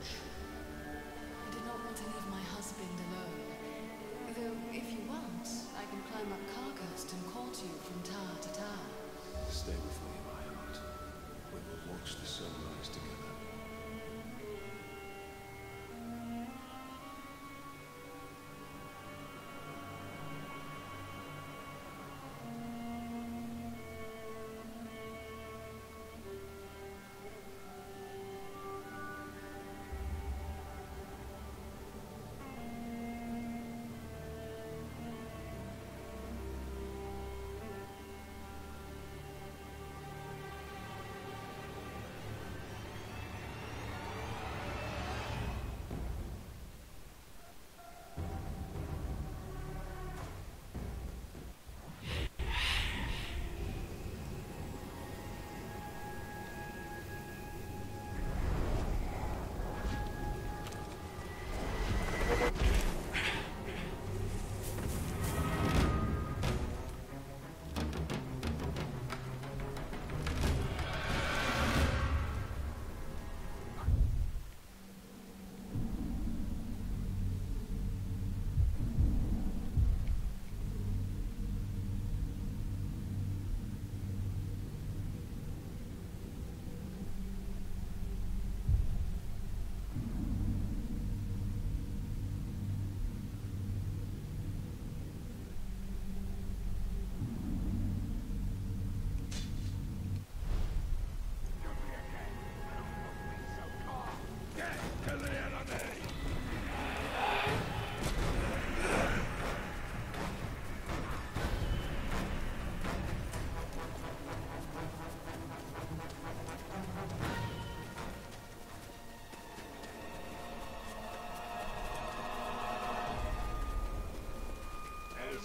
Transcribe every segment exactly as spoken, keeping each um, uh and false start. I did not want to leave my husband alone. Though, if you want, I can climb up Khargast and court you from tower to tower. Stay with me, my heart. We will watch the sunrise together.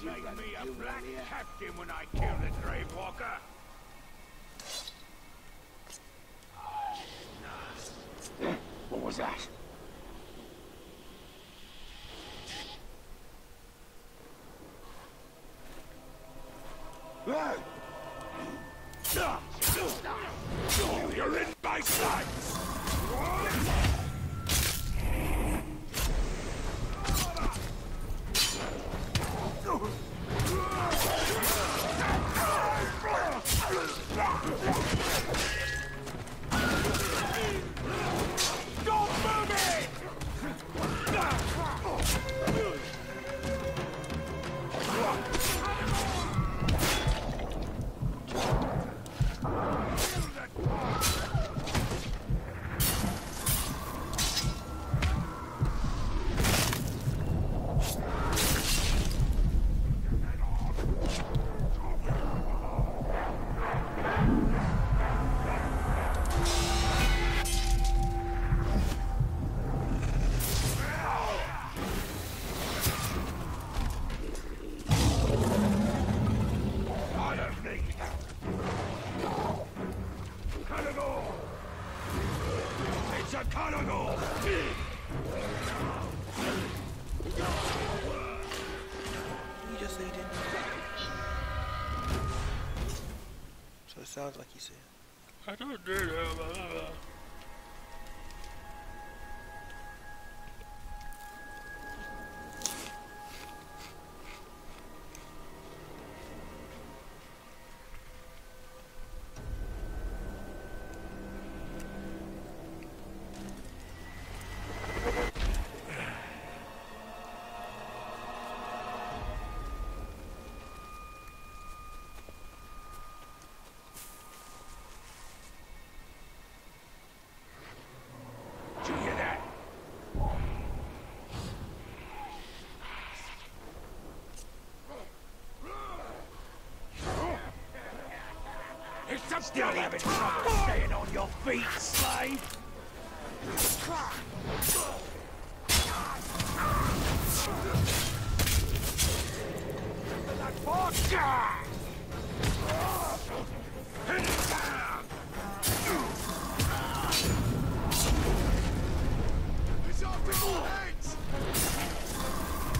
Make me a black captain when I kill the Gravewalker! What was that? You're in my sight! Sounds like you see it. I don't do that. Still having trouble staying on your feet, slave! It's off with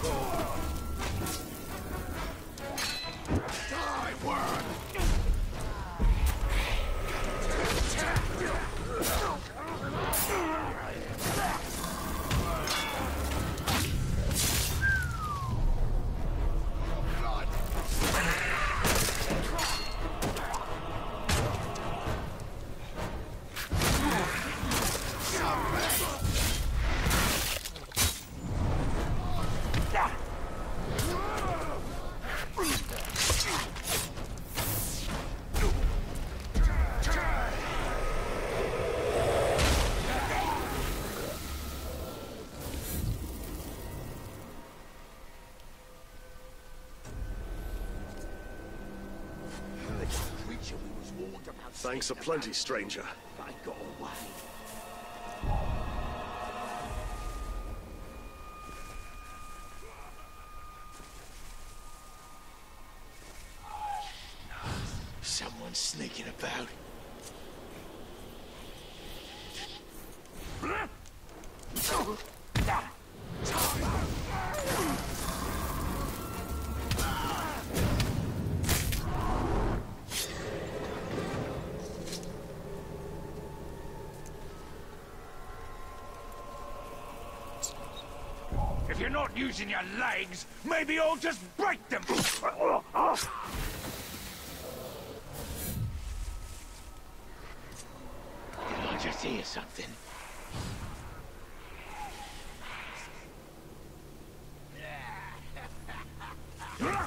your heads! Die, worm! Back! Thanks a plenty, stranger. I got away. Someone's sneaking about. If you're not using your legs, maybe I'll just break them. Hear something.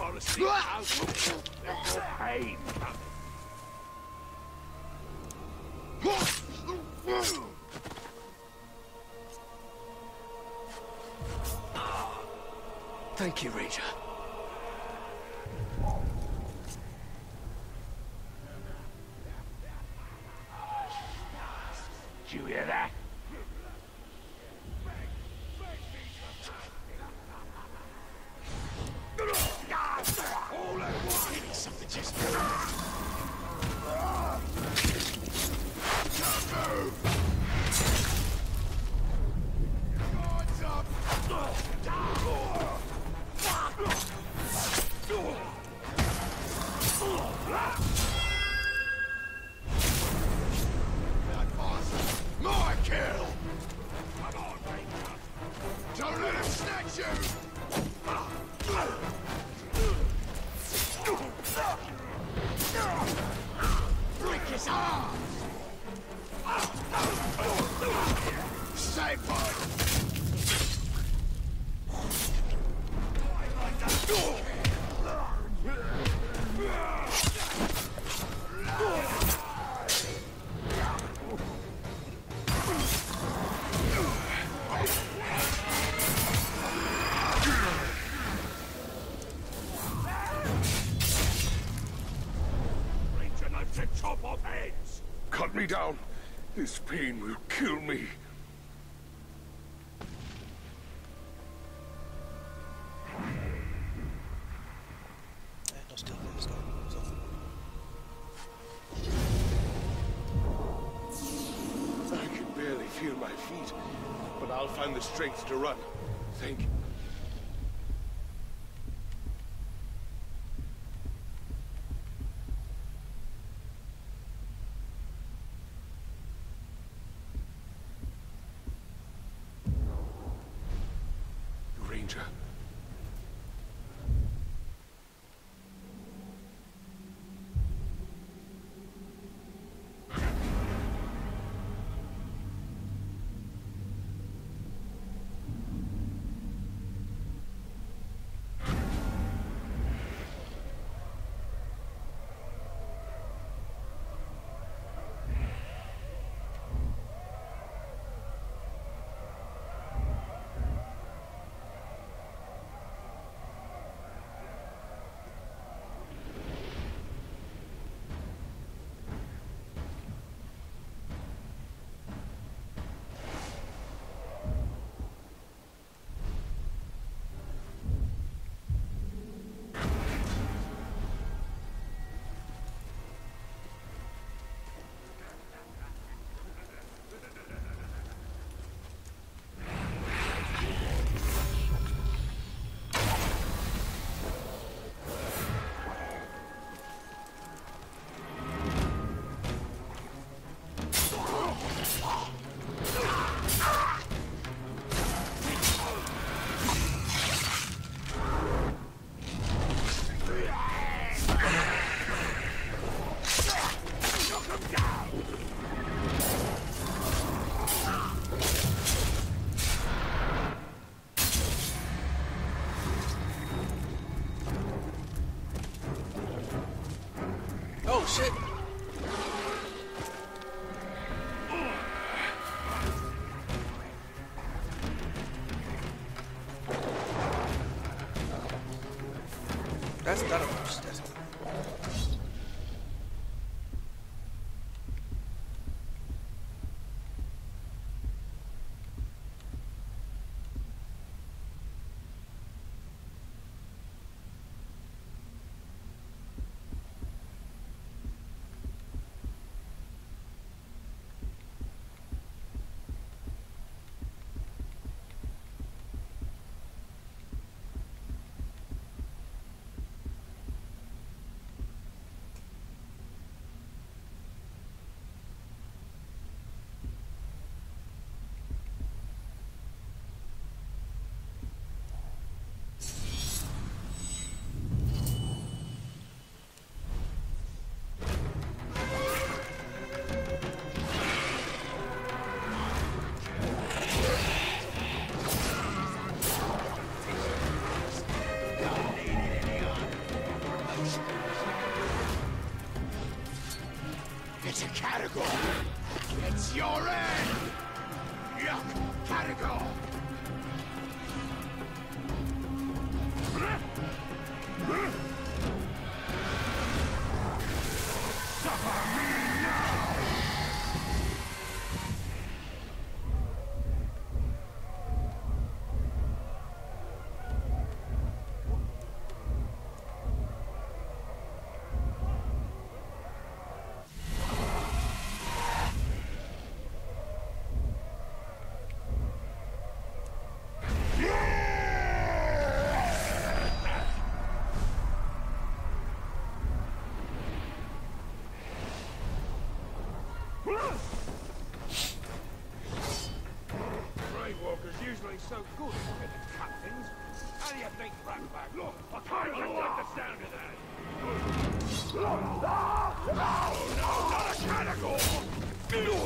Honestly, I was pain. Thank you, Ranger. You hear that? All I want is something just. Cut me down. This pain will kill me. I can barely feel my feet, but I'll find the strength to run. Thank you. Shit. That's not a much. That's It's a Catagore! It's your end! Yuck, Catagore! Suffer me now! Gravewalker's usually so good at the captains. How do you think that back? Look, I kind of like the sound of that. No, no, not a Penagore!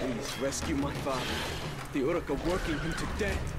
Please rescue my father. The Uruk are working him to death.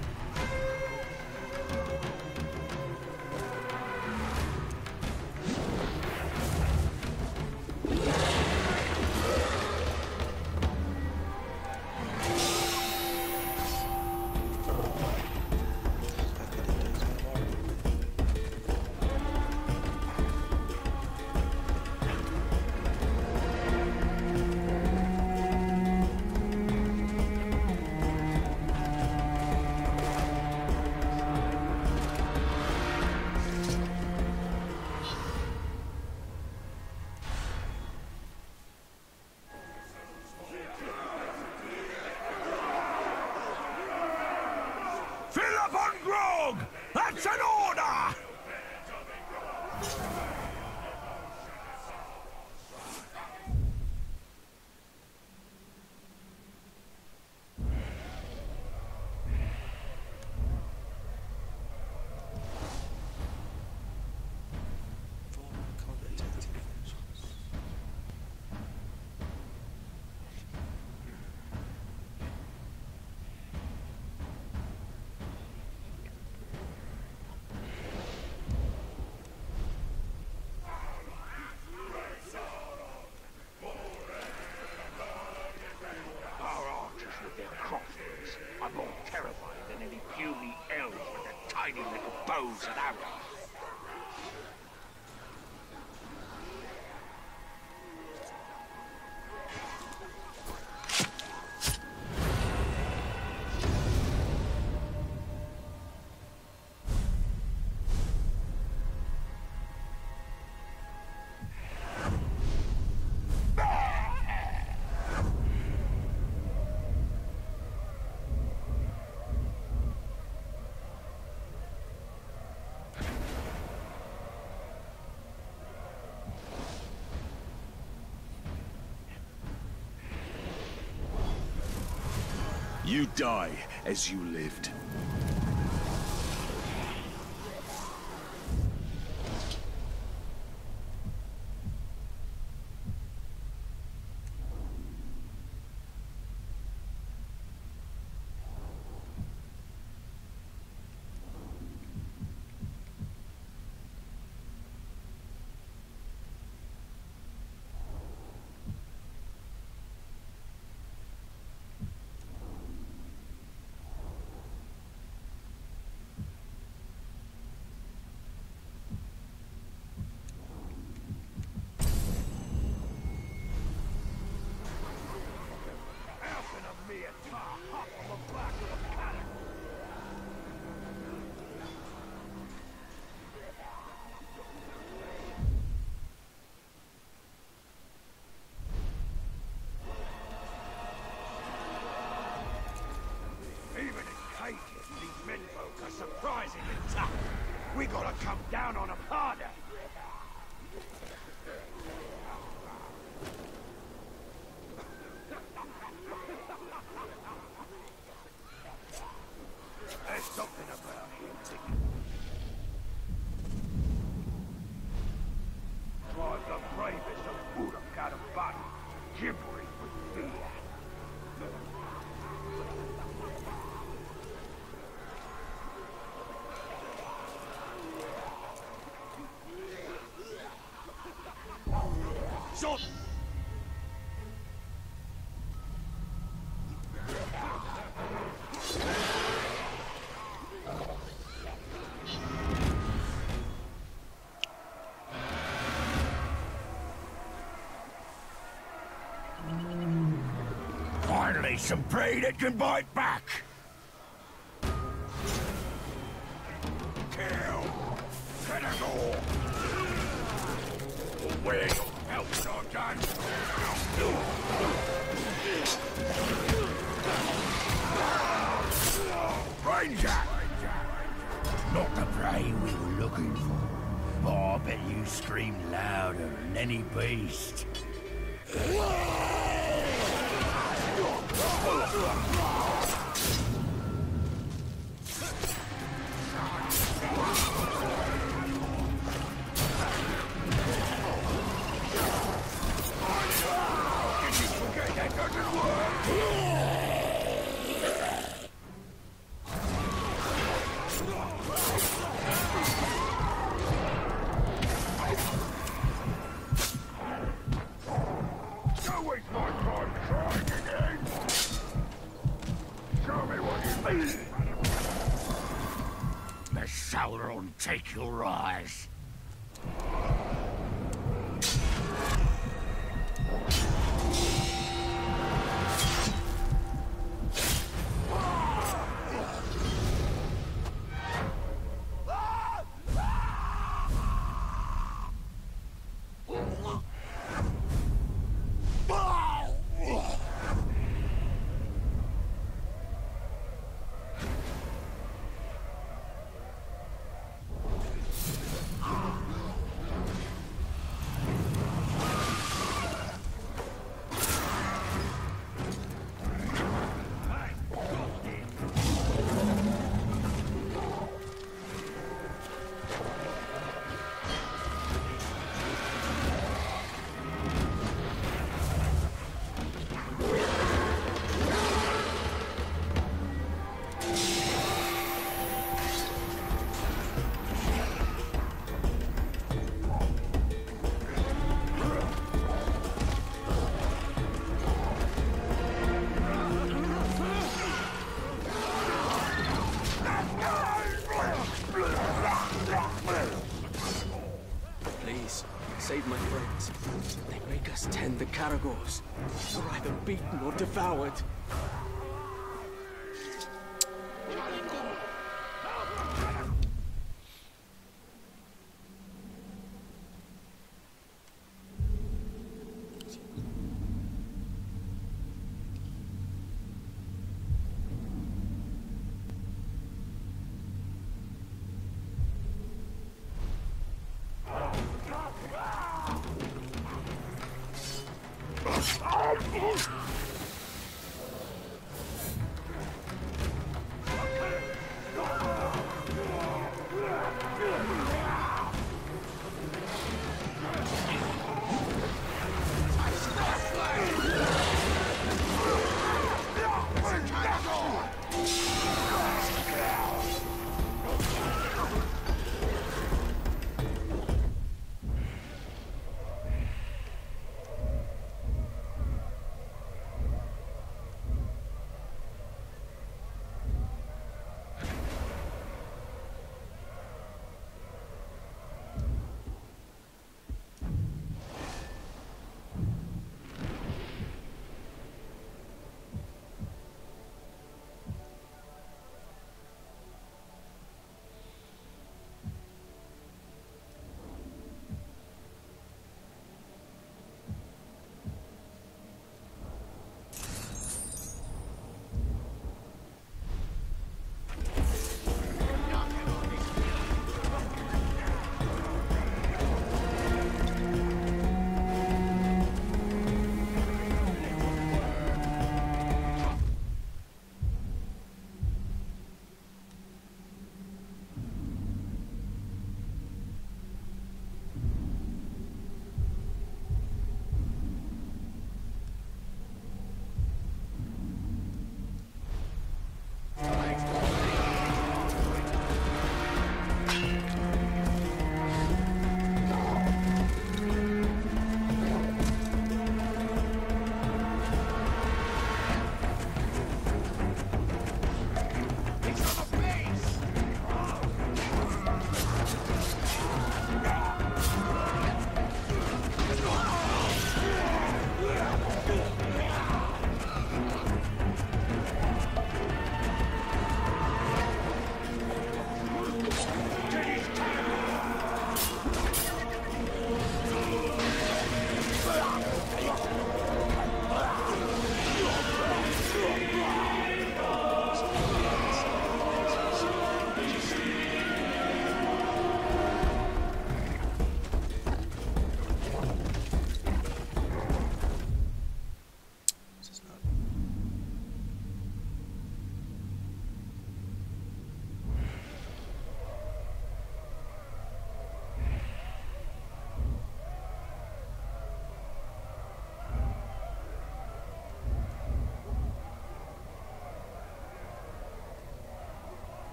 That's an order! Bows and arrows. You die as you lived. Surprisingly tough. We gotta come down on them harder. Finally, some prey that can bite back! Kill! Penagore! Where your helps are done! Ranger! Not the prey we were looking for. Oh, I bet you screamed louder than any beast. Sauron, take your eyes. Save my friends. They make us tend the Caragors. We're either beaten or devoured.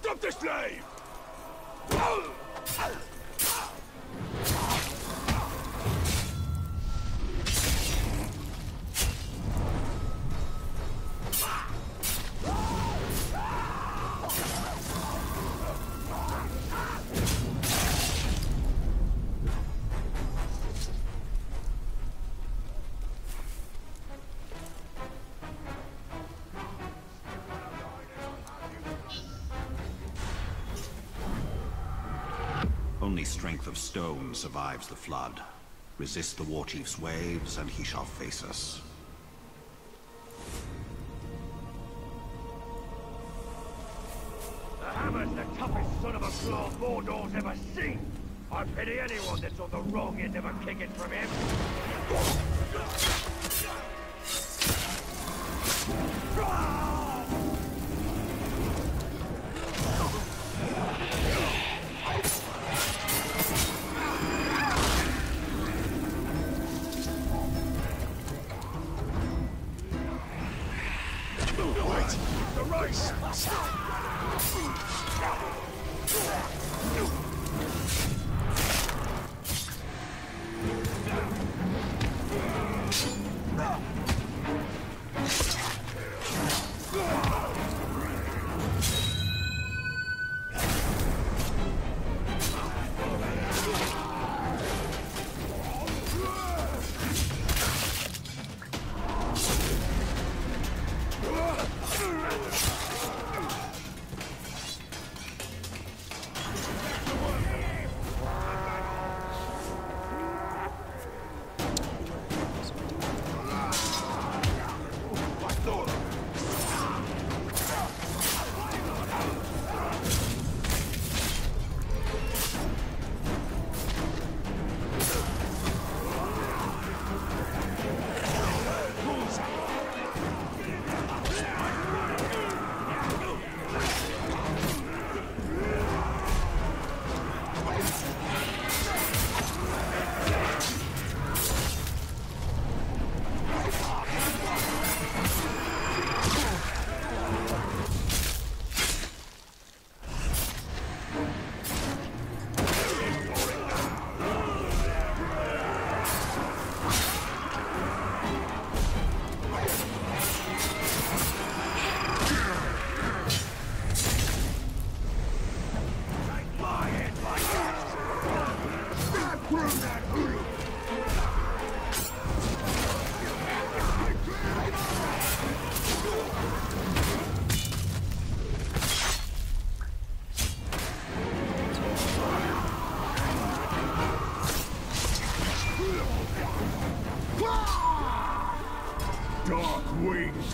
Stop the slave! Only strength of stone survives the flood. Resist the war chief's waves, and he shall face us. The hammer's the toughest son of a claw Mordor's ever seen. I pity anyone that's on the wrong end of a kicking from him.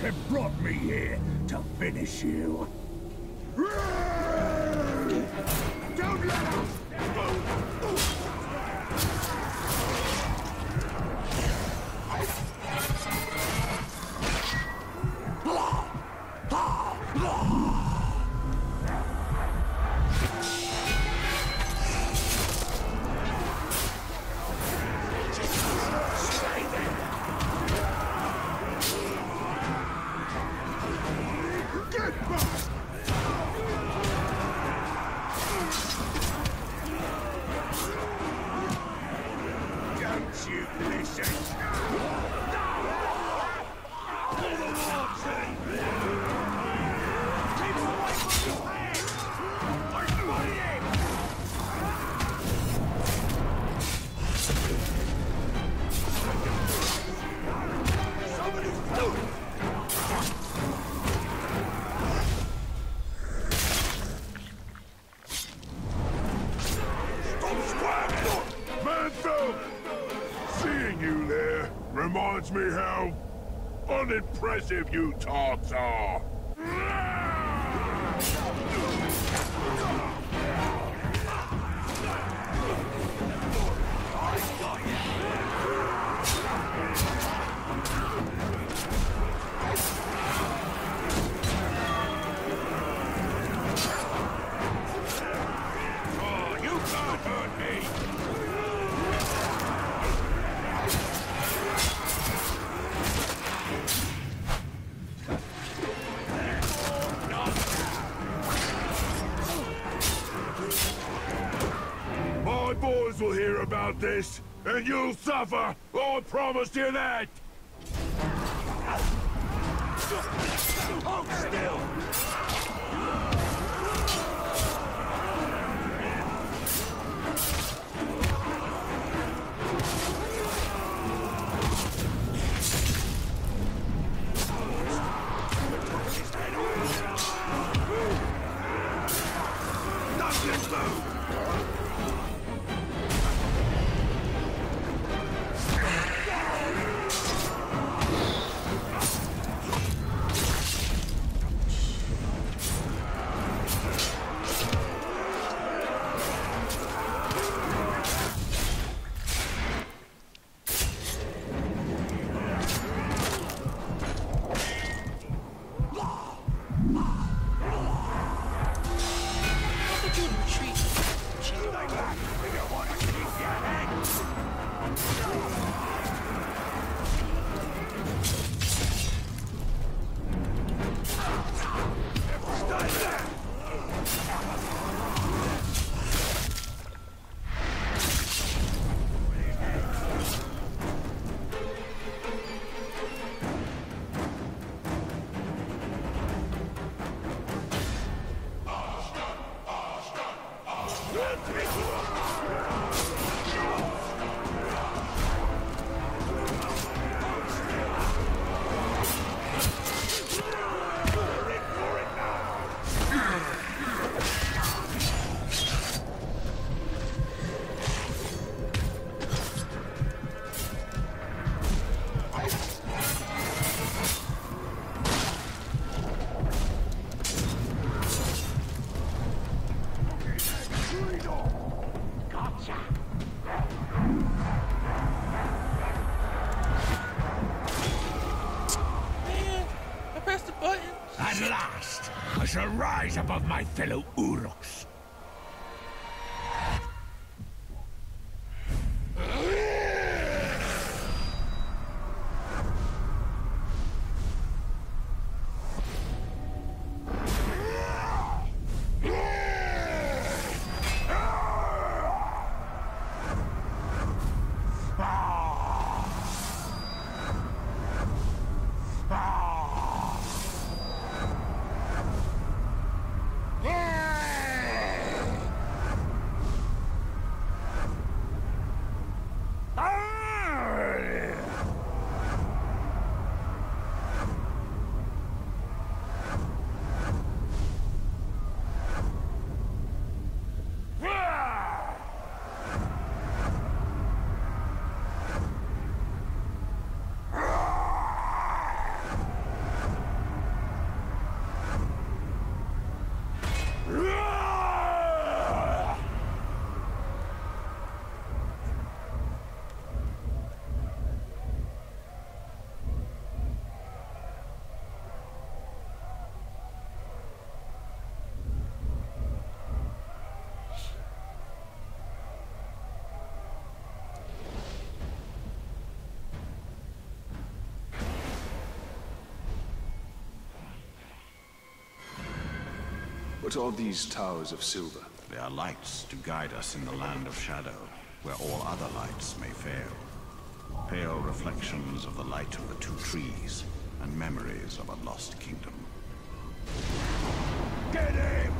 Have brought me here to finish you. Don't let us! Reminds me how unimpressive you tarts are. this, and you'll suffer! I'll promise you that! Hold still! Above my fellow Uruks. What are these towers of silver? They are lights to guide us in the land of shadow, where all other lights may fail. Pale reflections of the light of the two trees, and memories of a lost kingdom. Get him!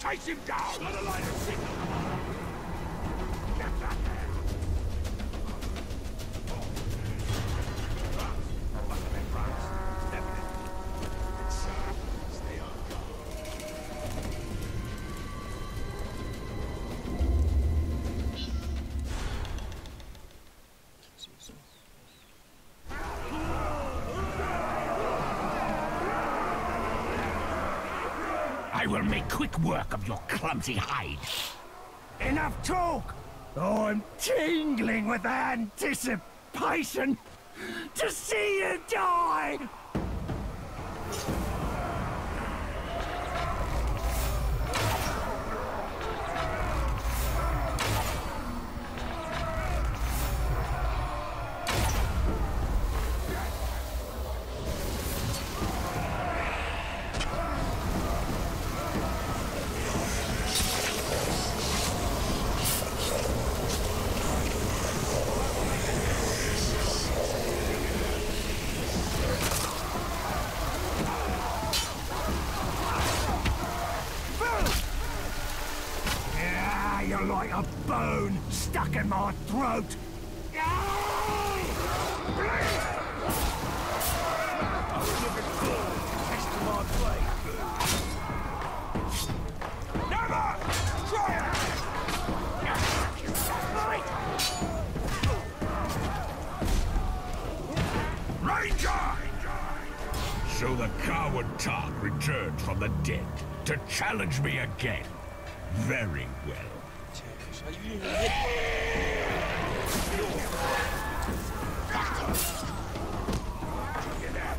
Chase him down! Not a light of signal! Get back there! Oh. Oh. Oh. will make quick work of your clumsy hide. Enough talk! Oh, I'm tingling with anticipation to see you die! So the coward Tark returns from the dead to challenge me again. Very well.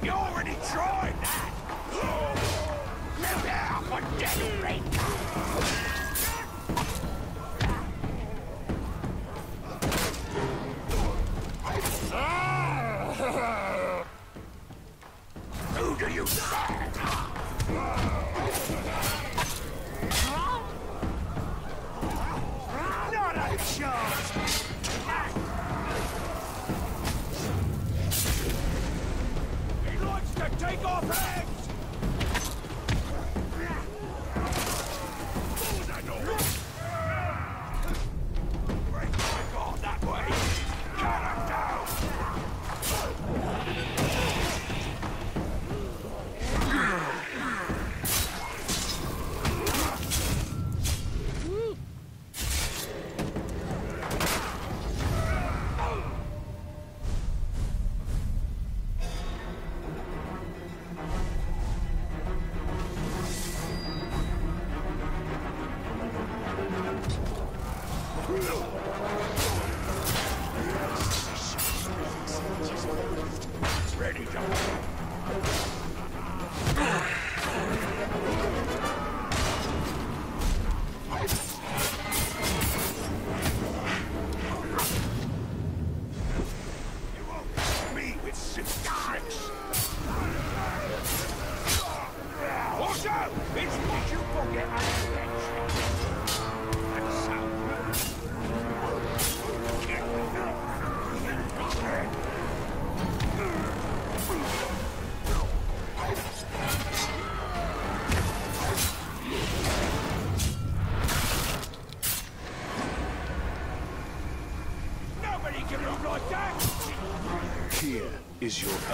You already tried that! Now now for death rate! Do you stand? Huh? Not a chance! He likes to take off hands! What was I doing? Break my guard that way! Cut him down! Is your end. I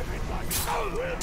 will make you a man!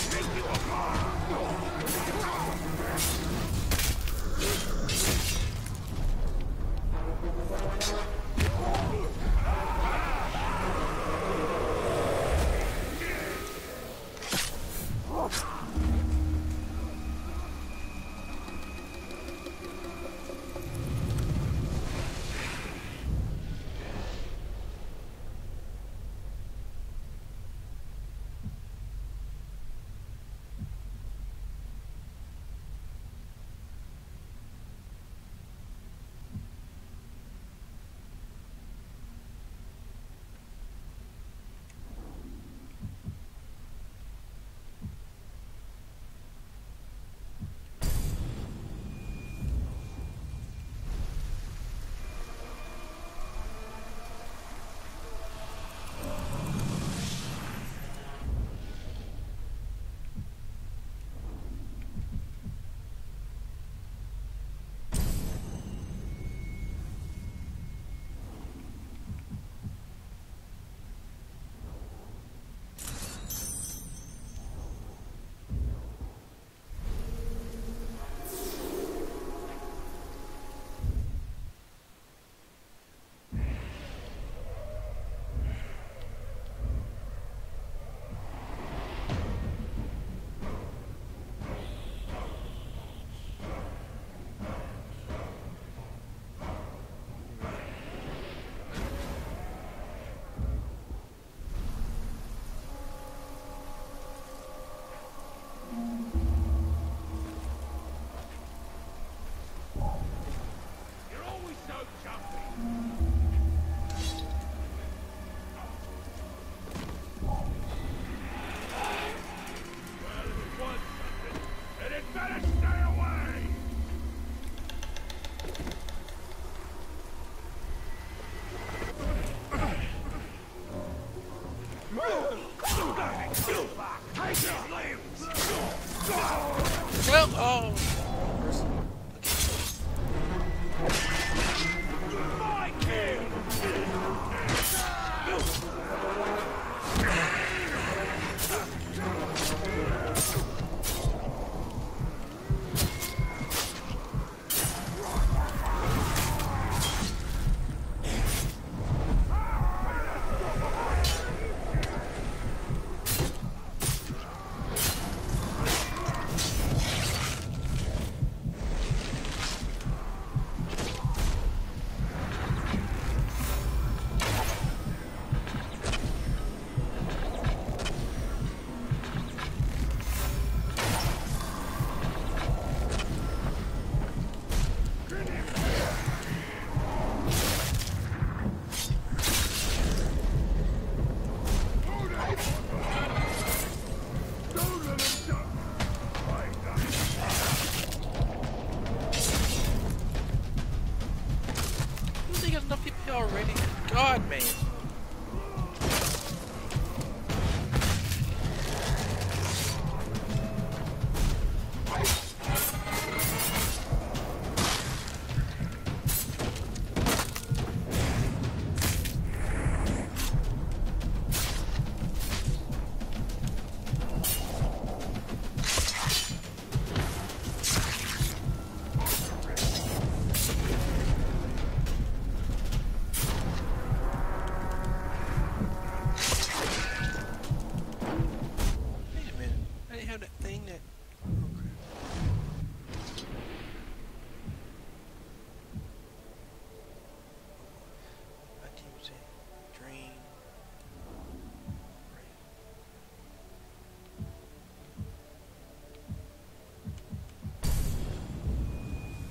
already? God, man.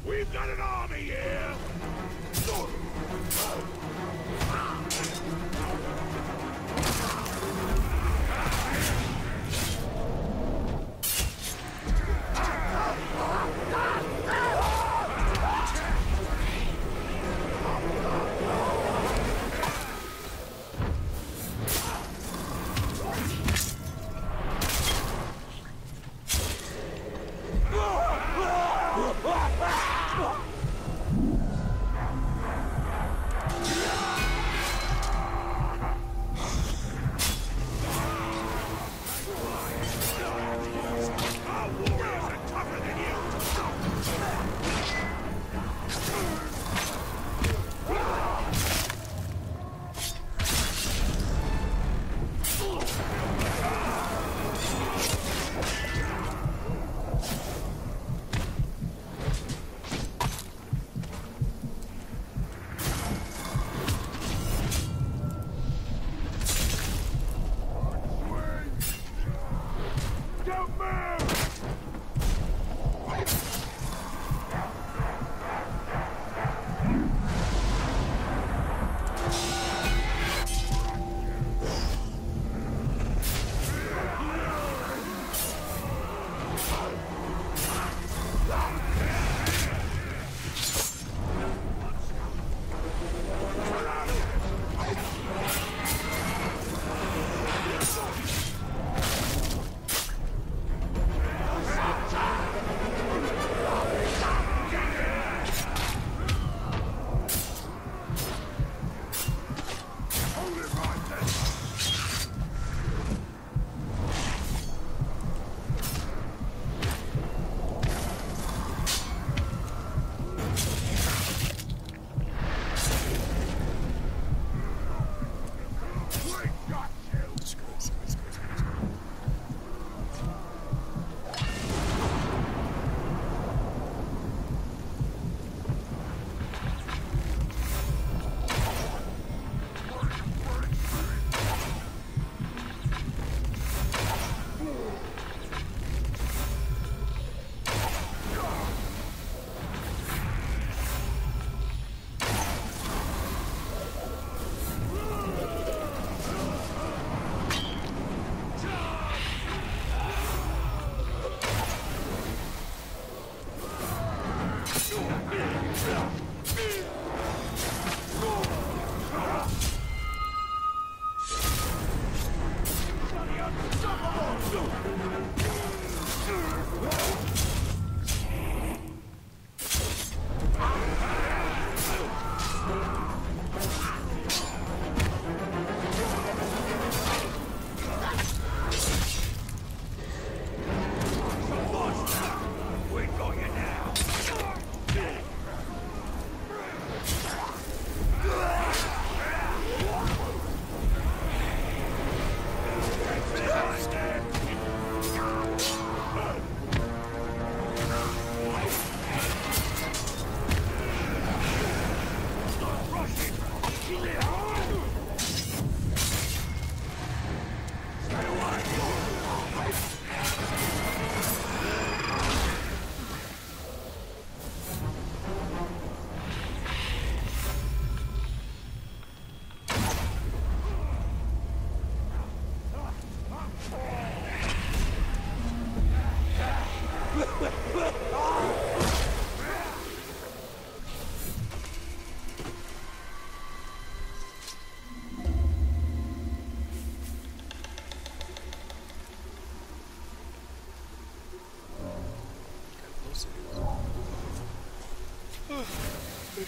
We've got an army here!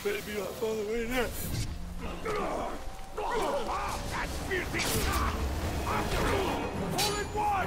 better be off all the way there. That's beautiful. After all, all in one.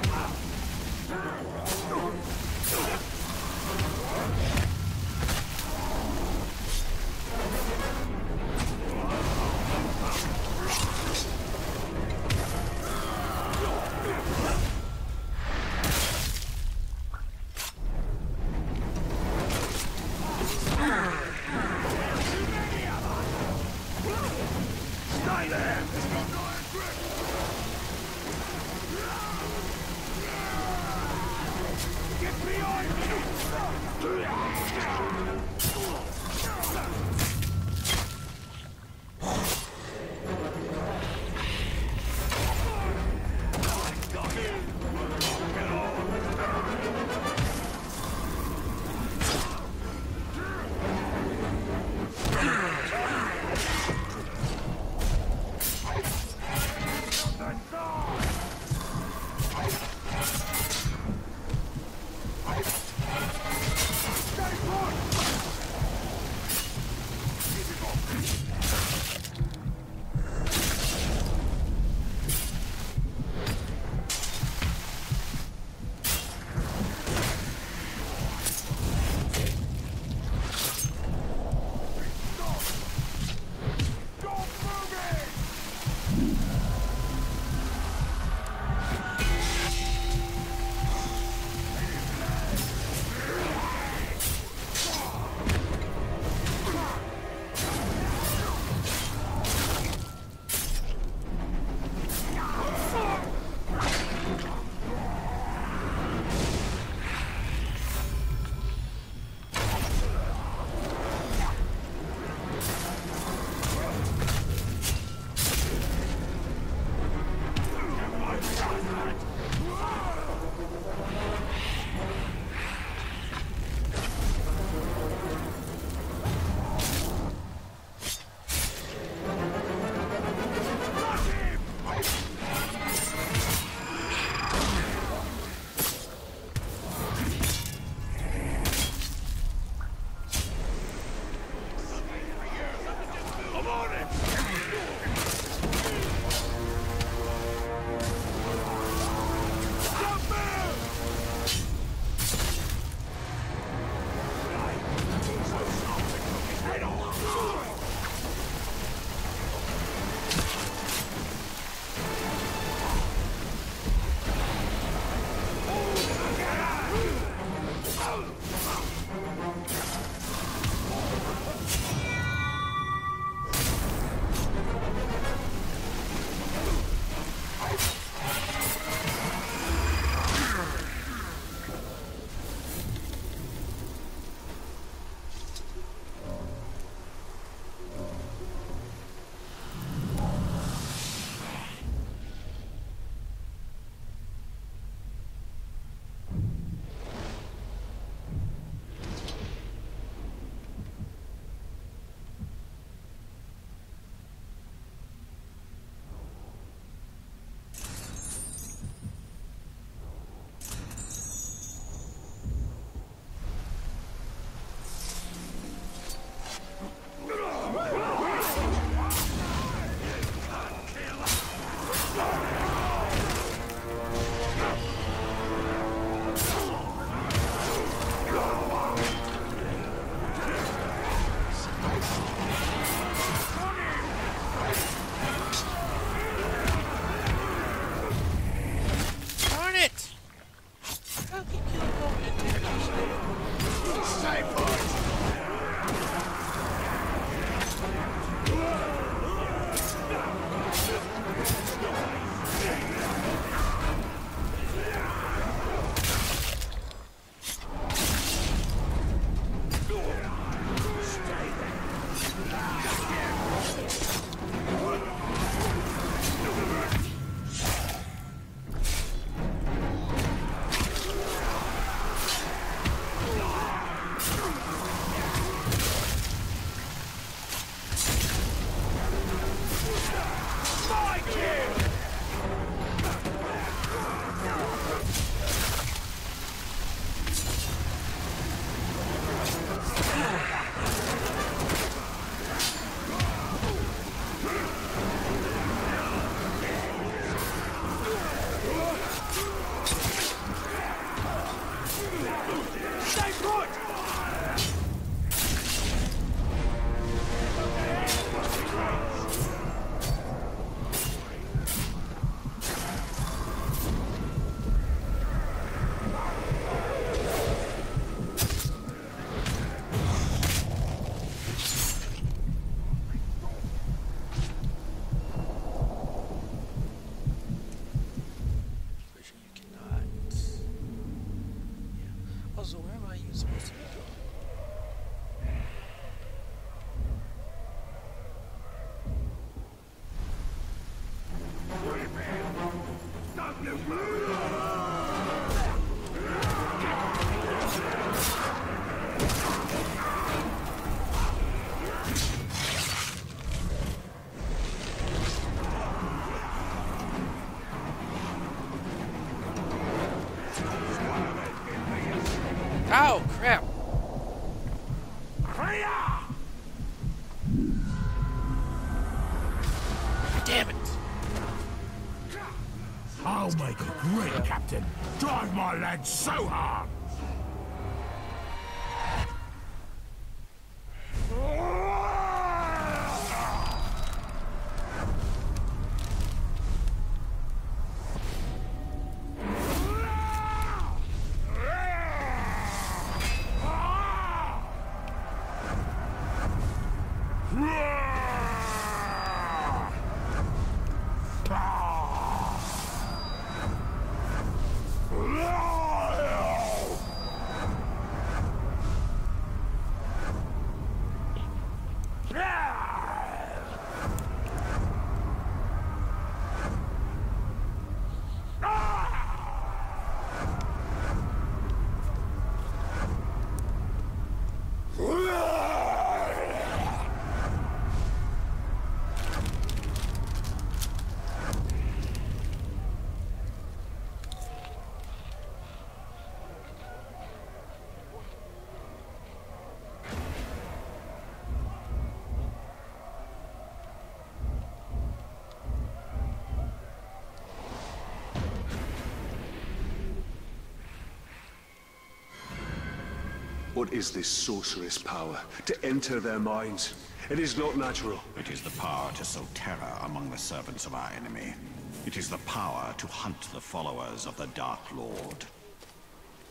Ow, crap. Damn it. I'll make it great, yeah. Captain. Drive my lad so hard. What is this sorceress power to enter their minds? It is not natural. It is the power to sow terror among the servants of our enemy. It is the power to hunt the followers of the Dark Lord.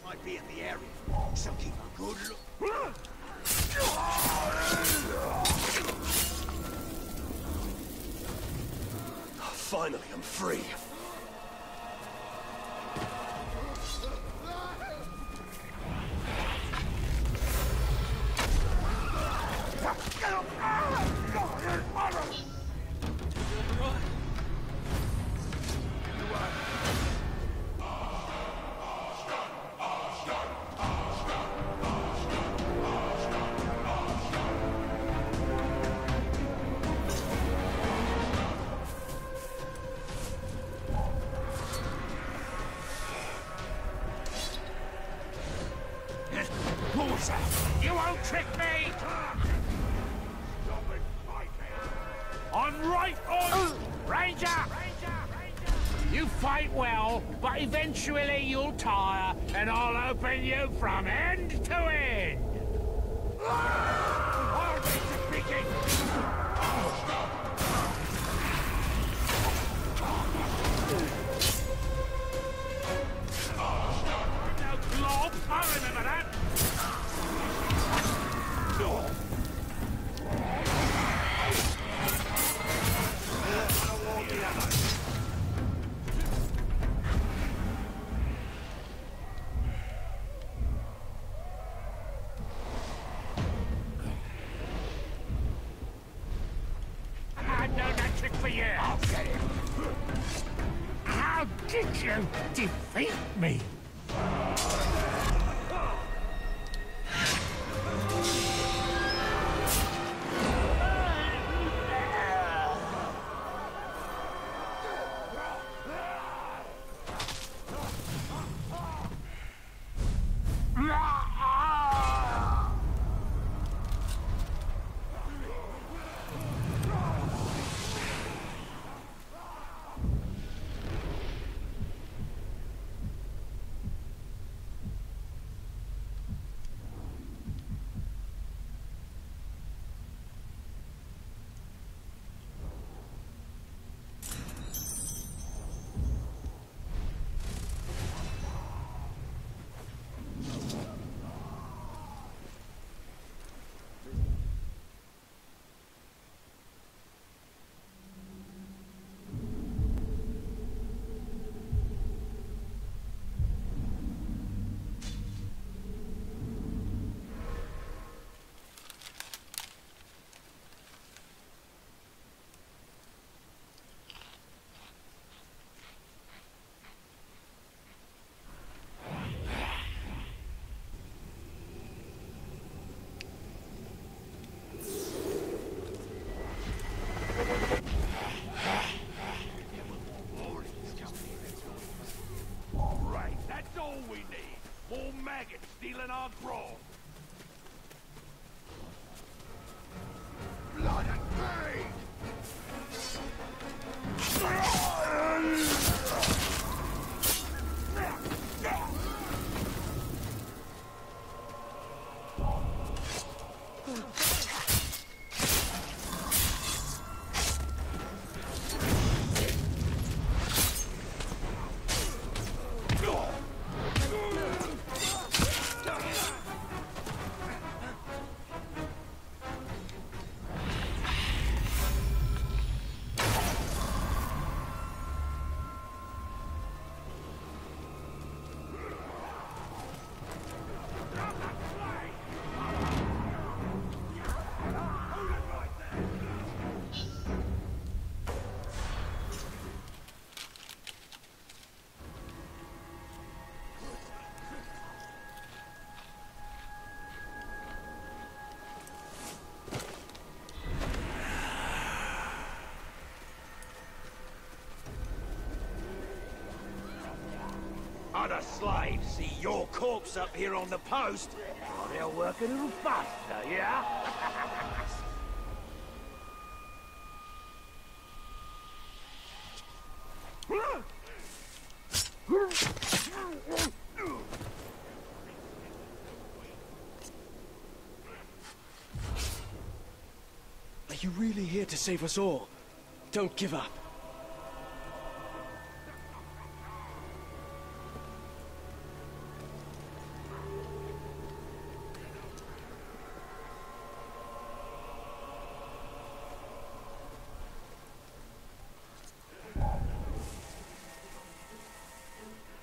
Might be in the area, so keep a good look. Finally, I'm free. You won't trick me! Stop it, fight me! On right on! Ranger! Ranger! Ranger! You fight well, but eventually you'll tire, and I'll open you from end to end! I'll be speaking! Defeat me! Other slaves see your corpse up here on the post, or they'll work a little faster, yeah? Are you really here to save us all? Don't give up.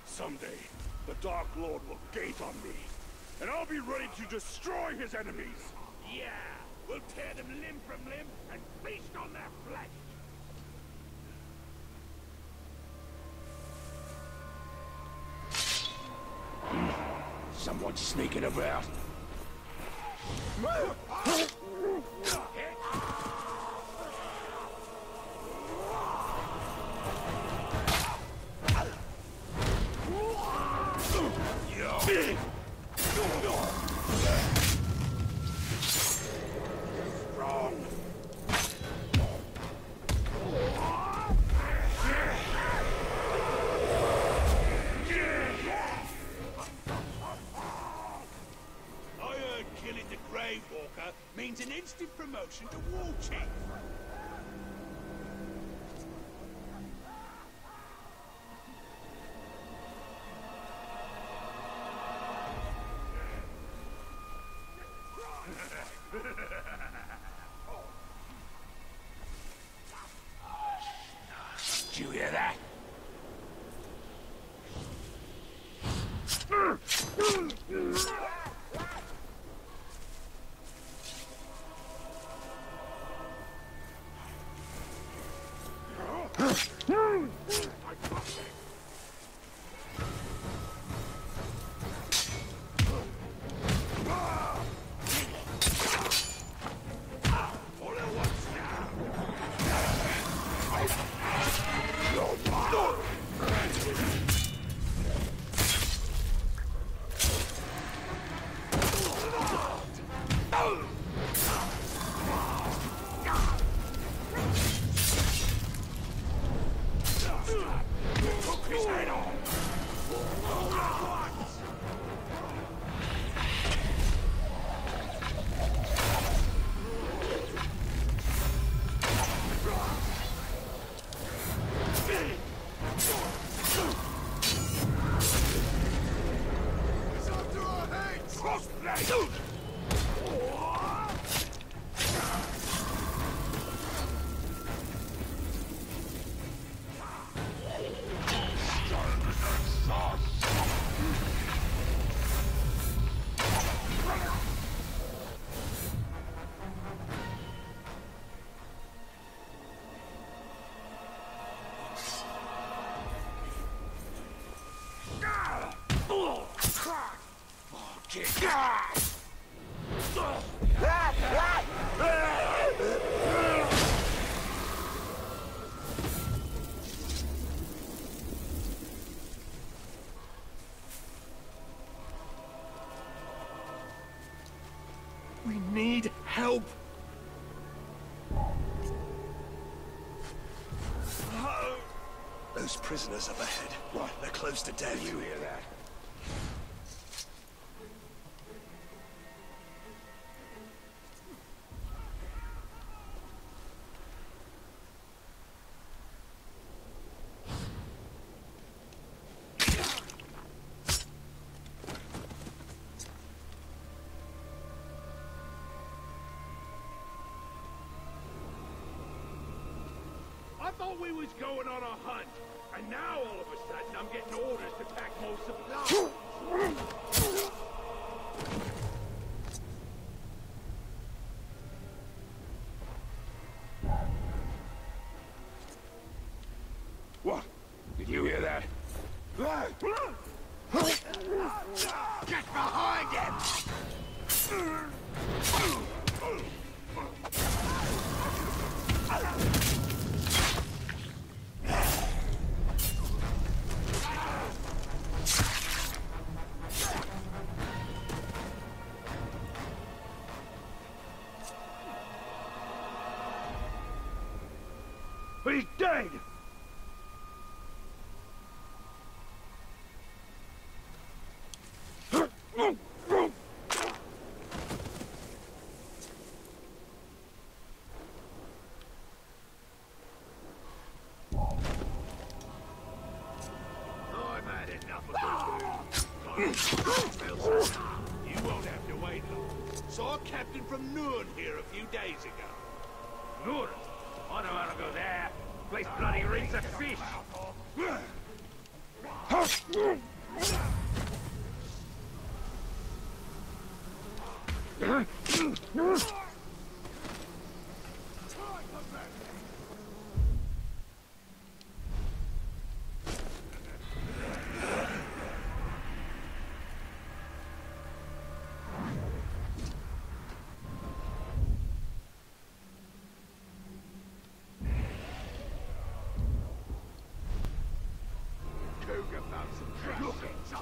Someday, the Dark Lord will gaze on me, and I'll be ready to destroy his enemies! Yeah! We'll tear them limb from limb and feast on their flesh! Hmm. Someone sneaking about. Gravewalker means an instant promotion to War Chief. Did you hear that? those prisoners up ahead. Right, they're close to death. Did you hear that? I thought we was going on a hunt, and now all of a sudden I'm getting orders to pack more supplies. What? Did you hear that? Get behind him! He's dead! Look,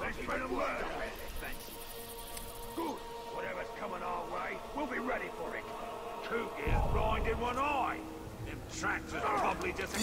let's spread a word. Good. Whatever's coming our way, we'll be ready for it. Two ears blind in one eye. Them tractors are probably just...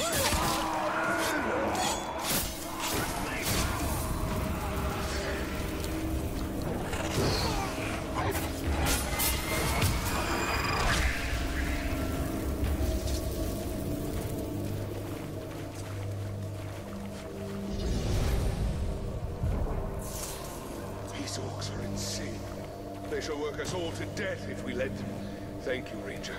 us all to death if we let them. Thank you, Ranger.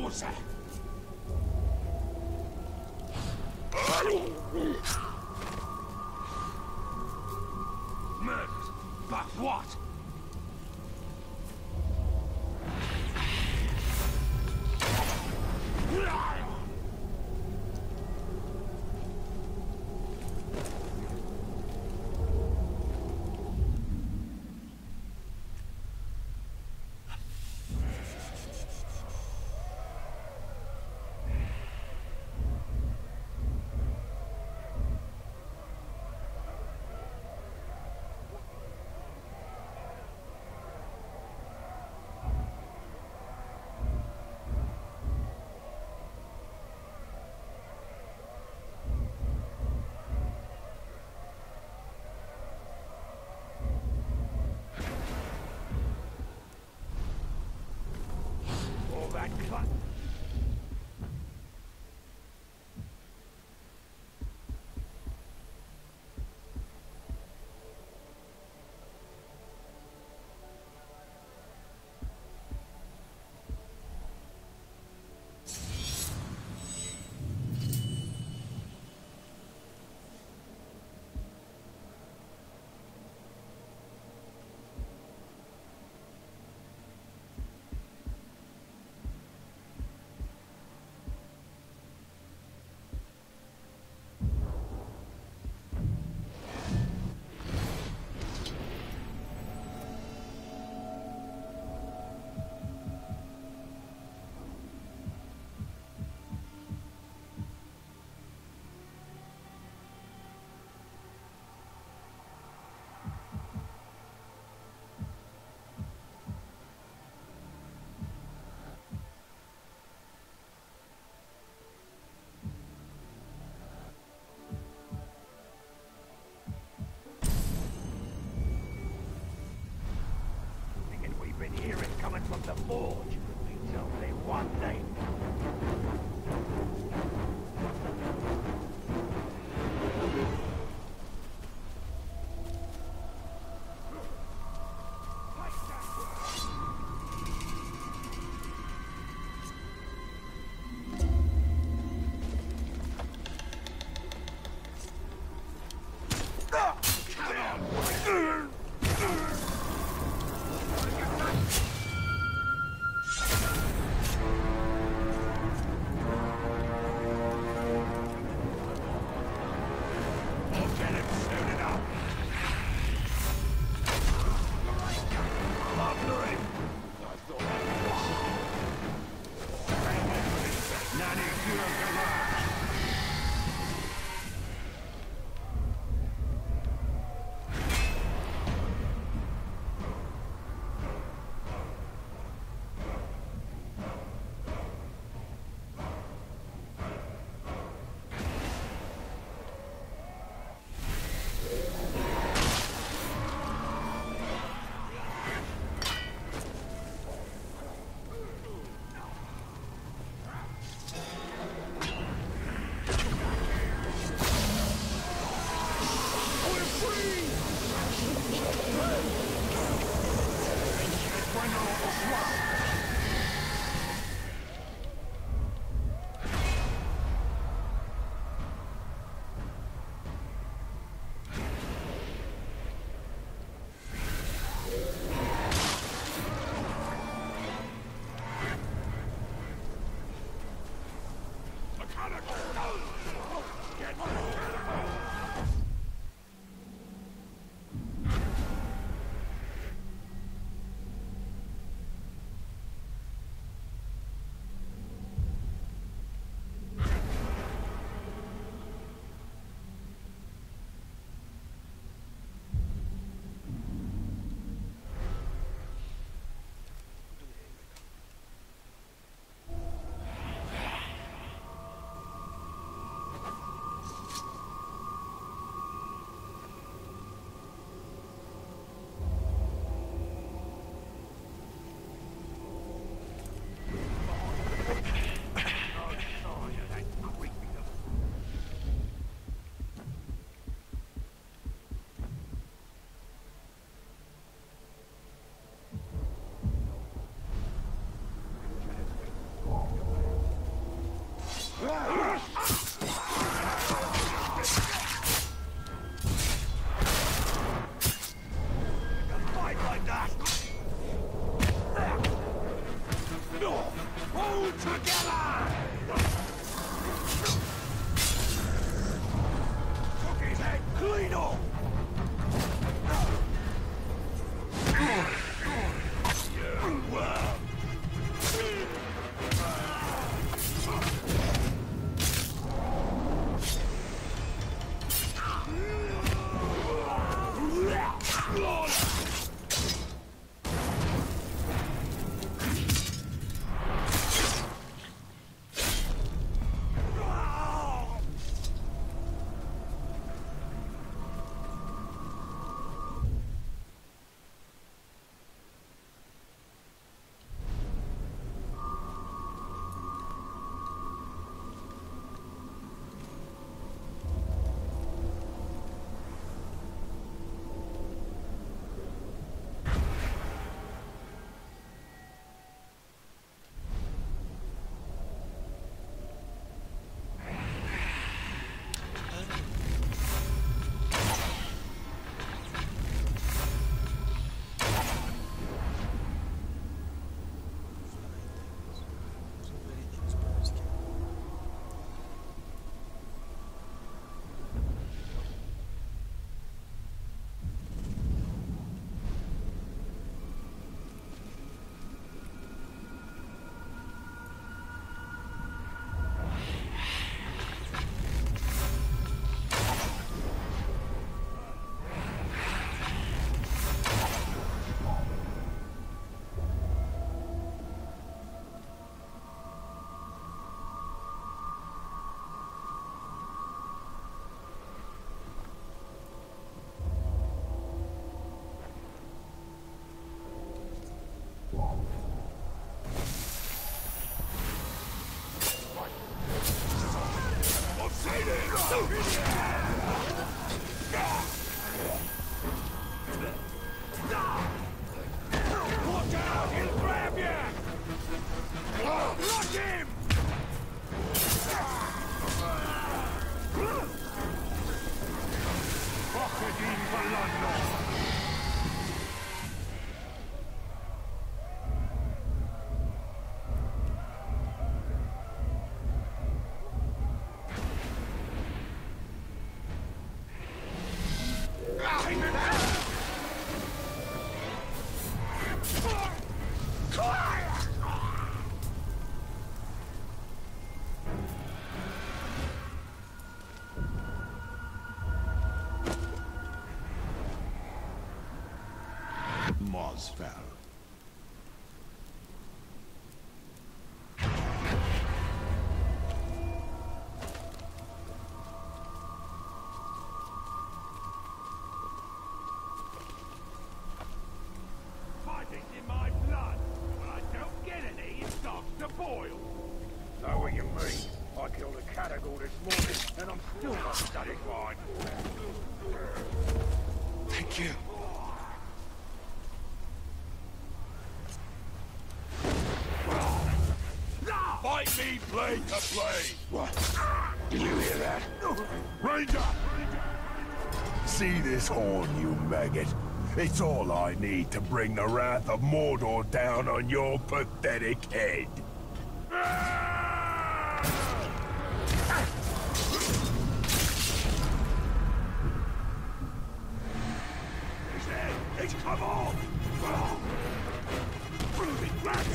Boże! Murdered, but what? The forge means only one thing. Come on. Fell. Fighting's in my blood. When I don't get any, it starts to boil. Know what you mean? I killed a Catagore this morning, and I'm still not satisfied. Thank you. Me play to play. What? Did you hear that? Ranger! See this horn, you maggot? It's all I need to bring the wrath of Mordor down on your pathetic head. His head, it's come on! Prove it, Brad!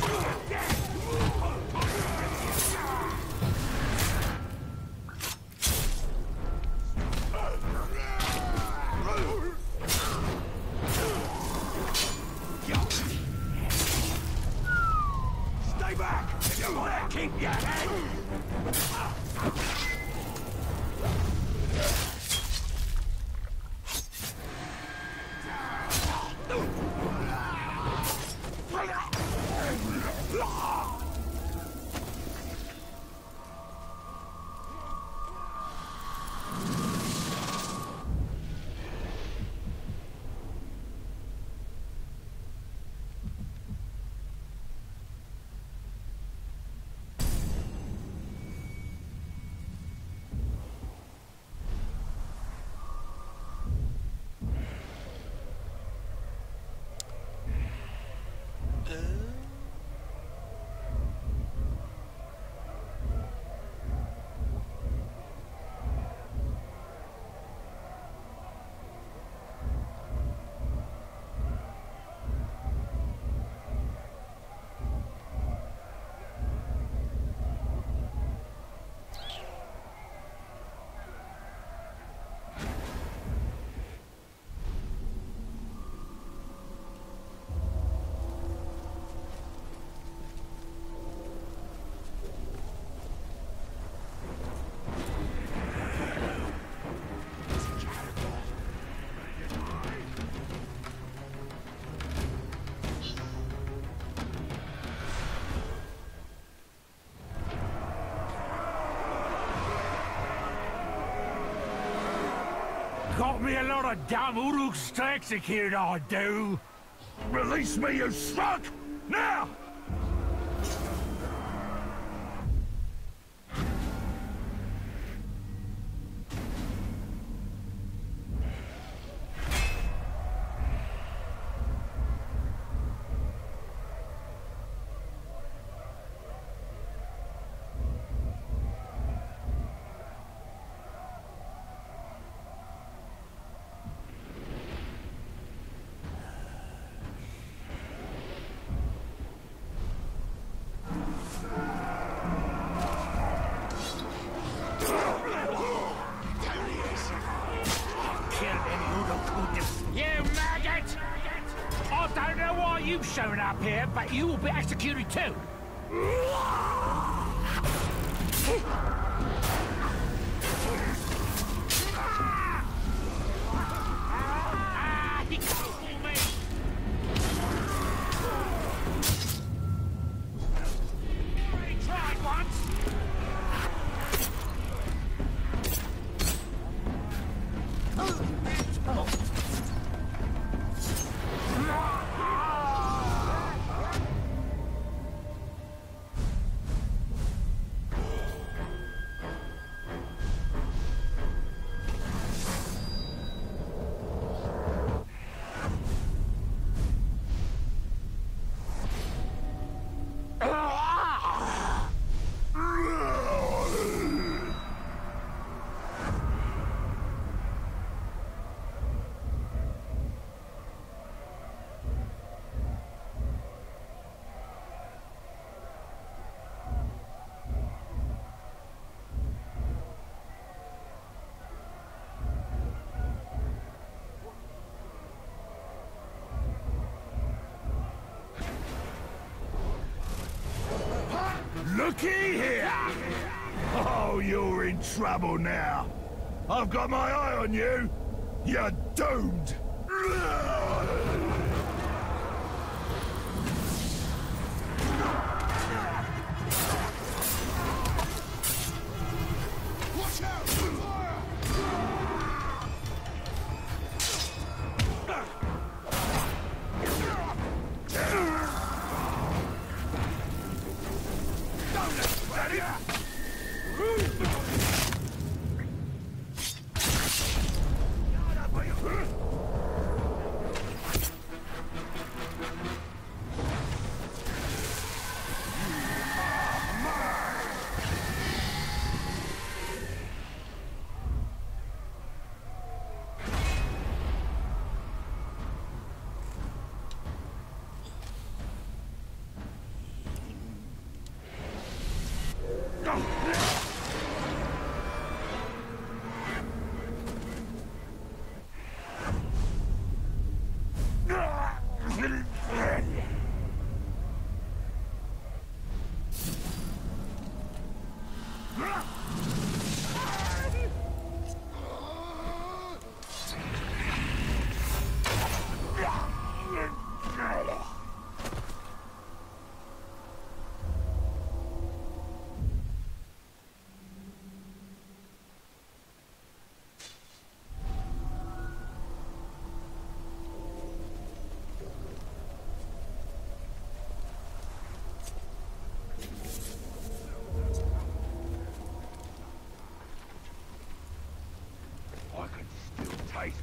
Got me a lot of damn Uruks to execute, I do! Release me, you slug! Now! Shown up here, but you will be executed too. Ah, he killed me. You already tried once. key here! Oh, you're in trouble now. I've got my eye on you. You're doomed. Watch out!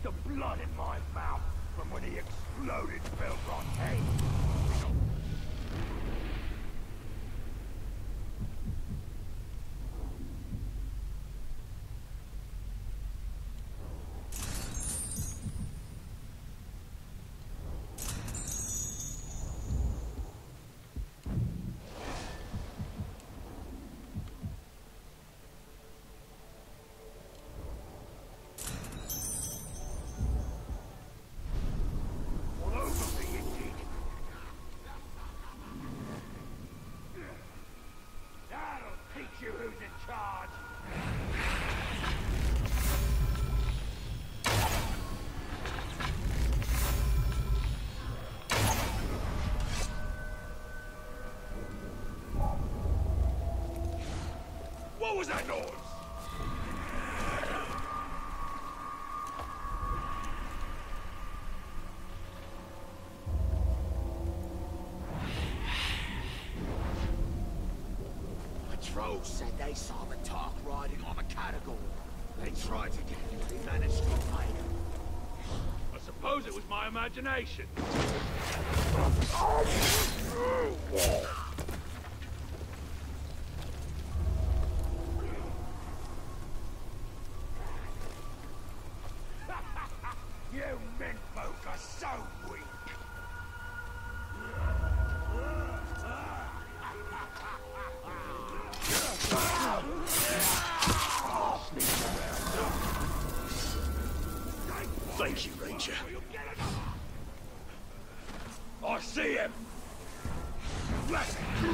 The blood in my mouth from when he exploded fell on hay. What was that noise? Patrol said they saw the Tark riding on a Penagore. They tried to get him, they managed to fight him. I suppose it was my imagination. Thank you, Ranger. I see him! Let's go!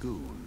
Goon.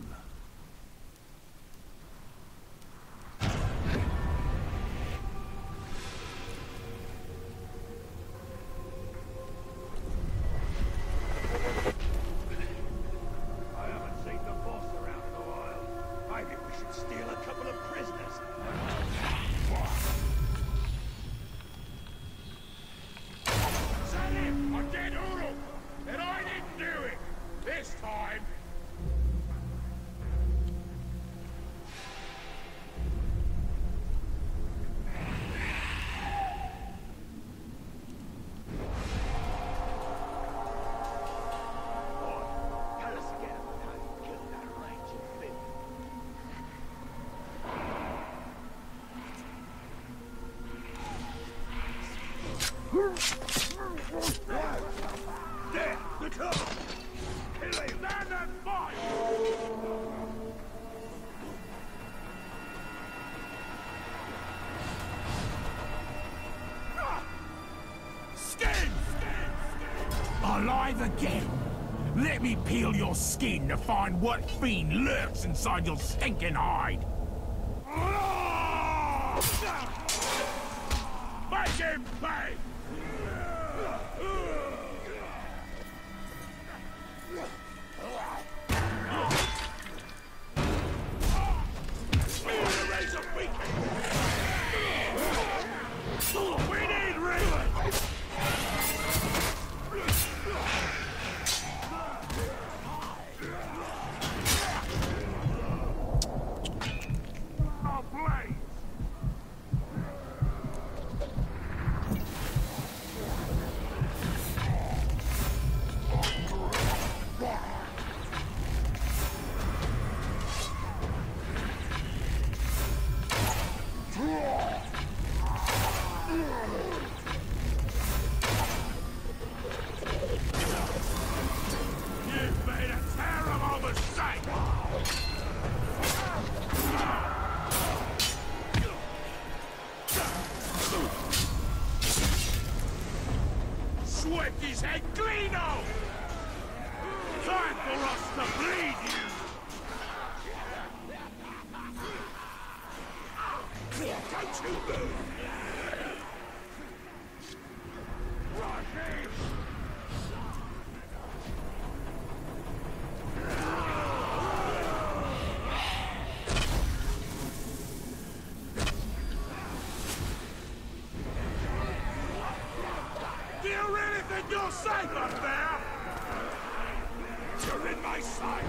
Alive again! Let me peel your skin to find what fiend lurks inside your stinking hide! Make him pay! You're safe up there! You're in my sights!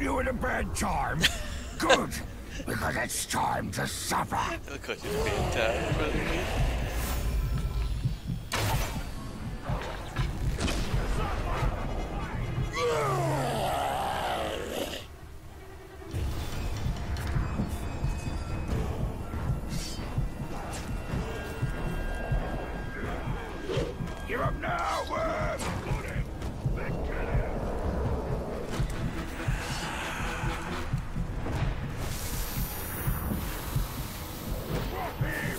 You in a bad time. Good, because it's time to suffer. Look like you've been down, really. from now, worm! Got him! They get him! Drop him!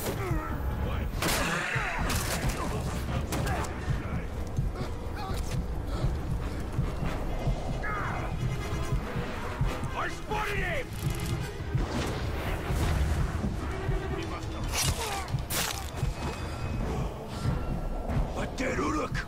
I spotted him! He must have... But there, look!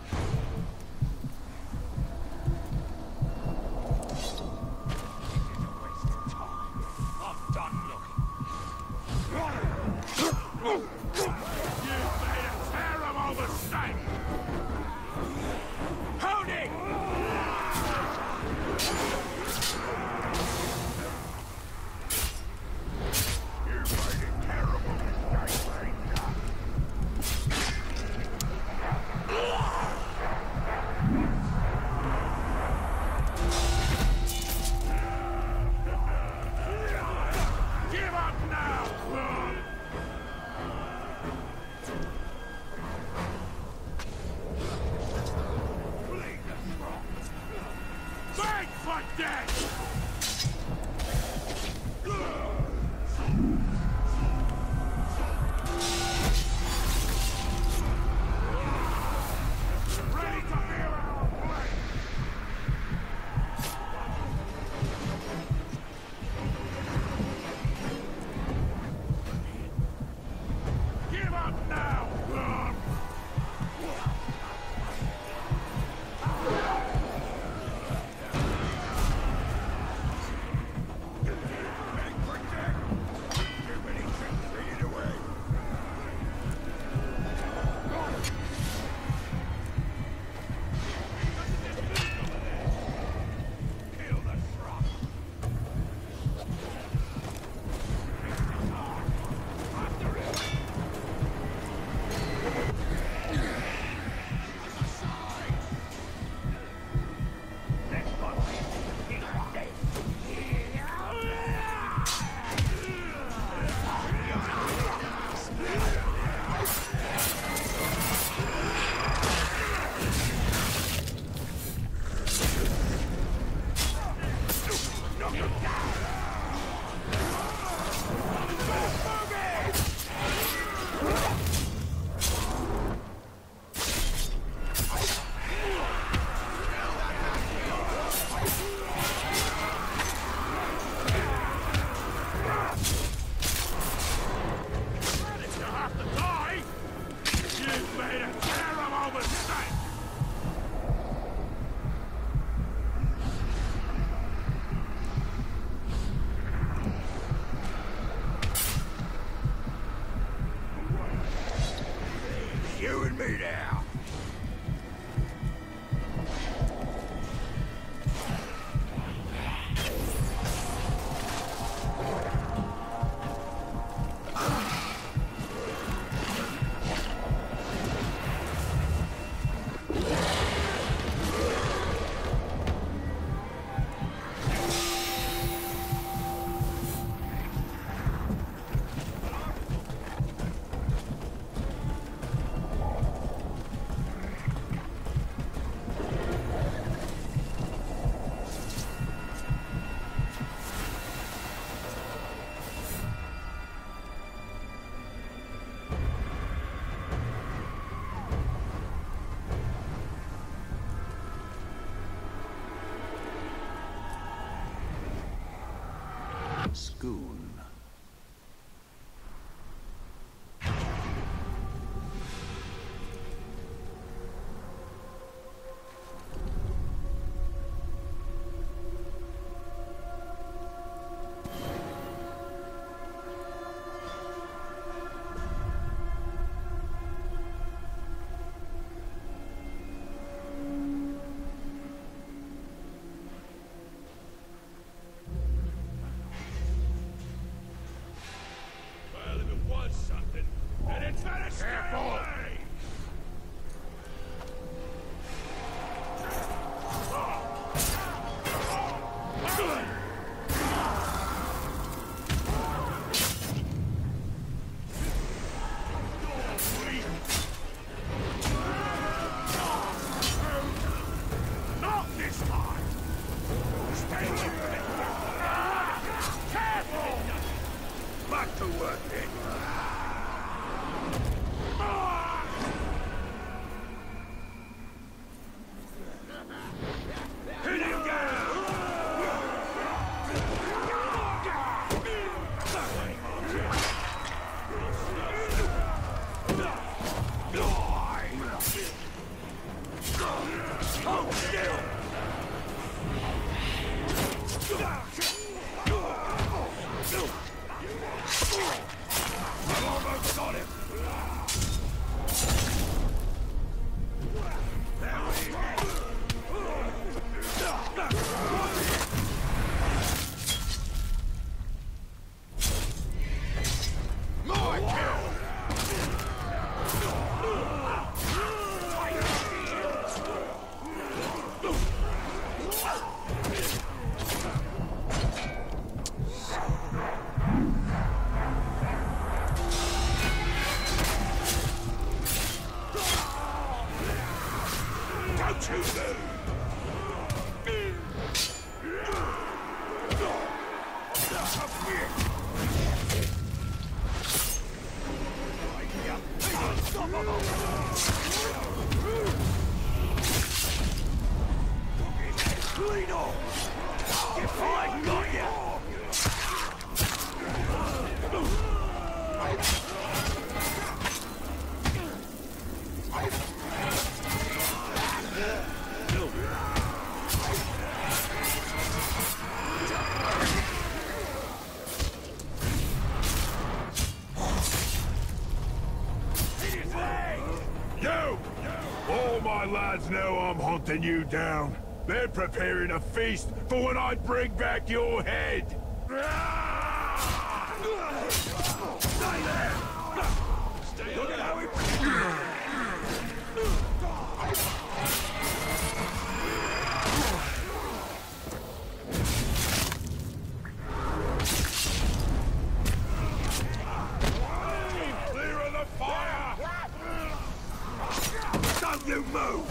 to them. You down. They're preparing a feast for when I bring back your head. Stay there. Stay Look at how he... Clear of the fire. Don't you move.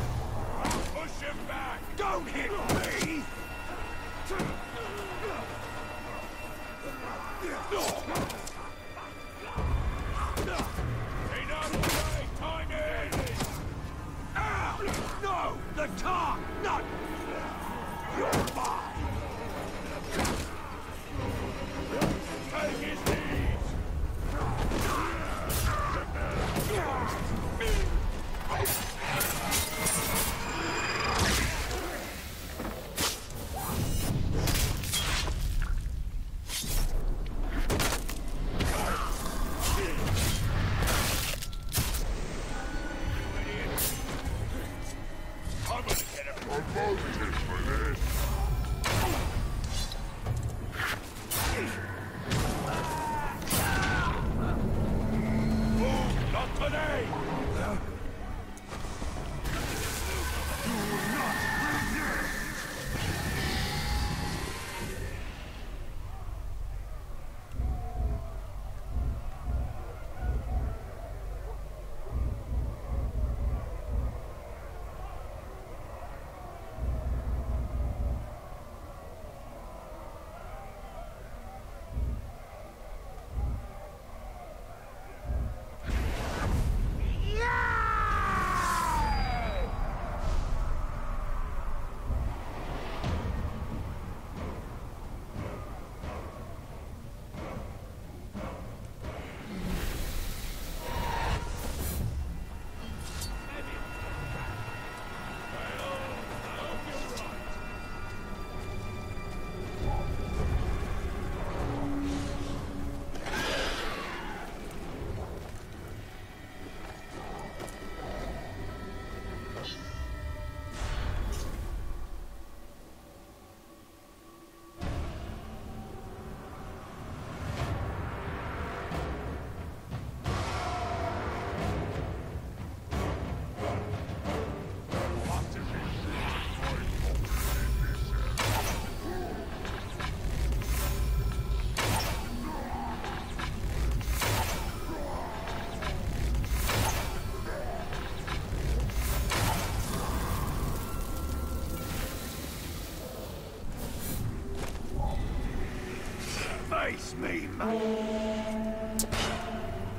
Back. Don't hit me! Ow! No! The car! Not! You're mine! Take his knees! Me, mate.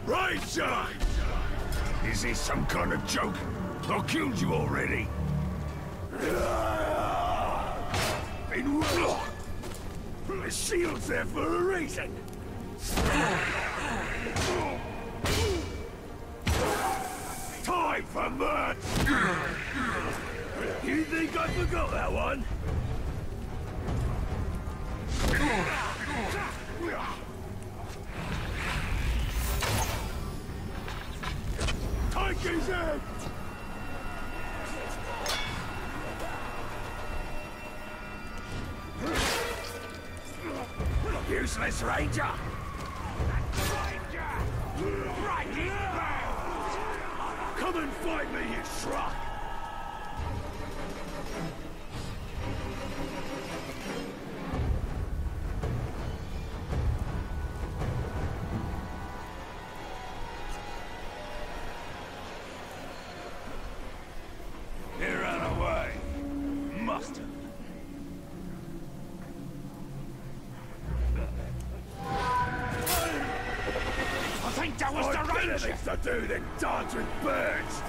Right side! Is this some kind of joke? I killed you already. Been well. The shield's there for a reason. Time for murder. You think I forgot that one? Take his head! Useless Ranger! Ranger! Right in back! Come and find me, you truck! Here and away. faster. I think that was I've the range! Things to do than dance with birds!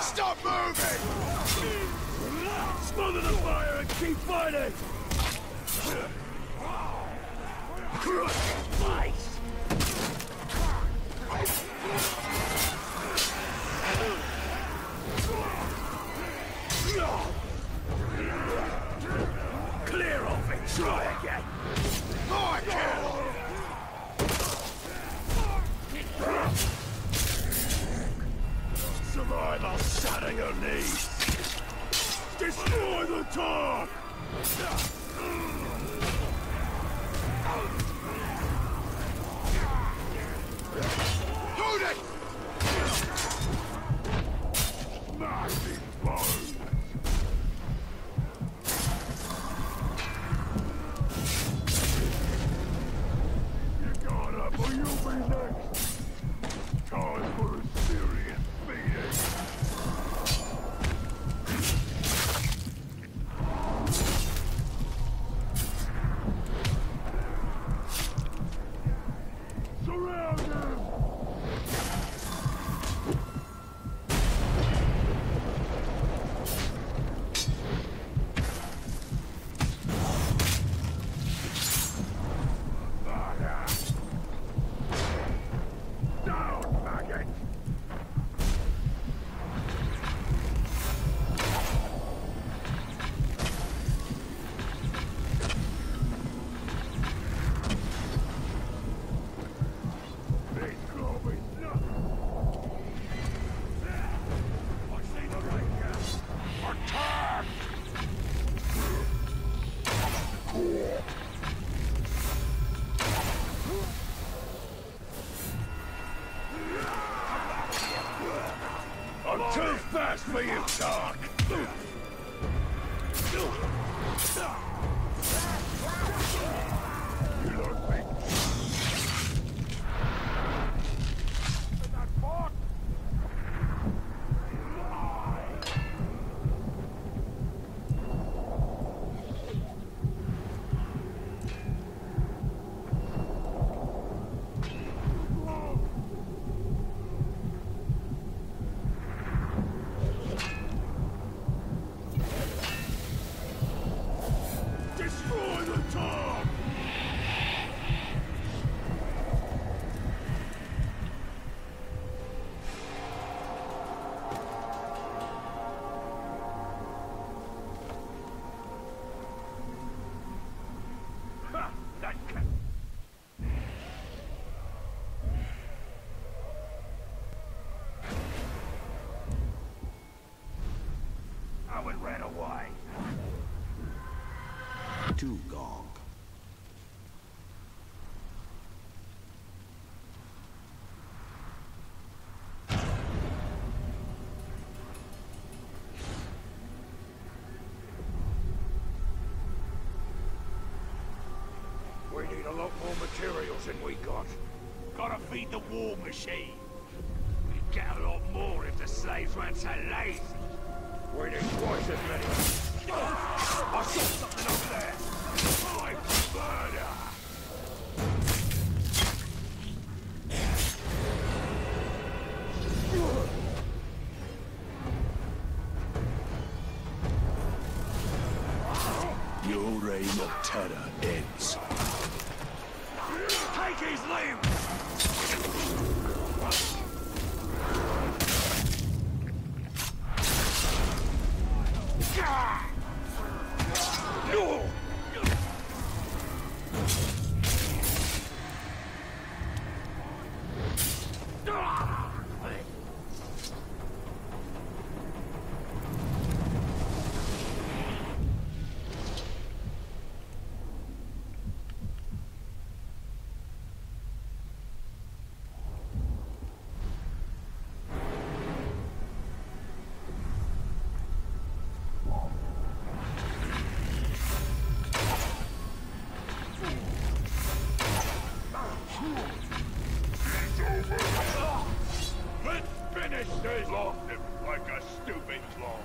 Stop moving! Smother the fire and keep fighting! Crush ice! Clear off and try again! More kill! Survive our shattering your knees! Destroy the top! Hold it! Massive bones! You got up or you'll be next! Time for a serious beating! Too fast for you, Dark! You don't think... ran away. Two gong. We need a lot more materials than we got. Gotta feed the war machine. We'd get a lot more if the slaves weren't so lazy. Waiting twice as many. I saw something over there. My murder! Your reign of terror ends. Take his limbs! No! Flogged him like a stupid flog.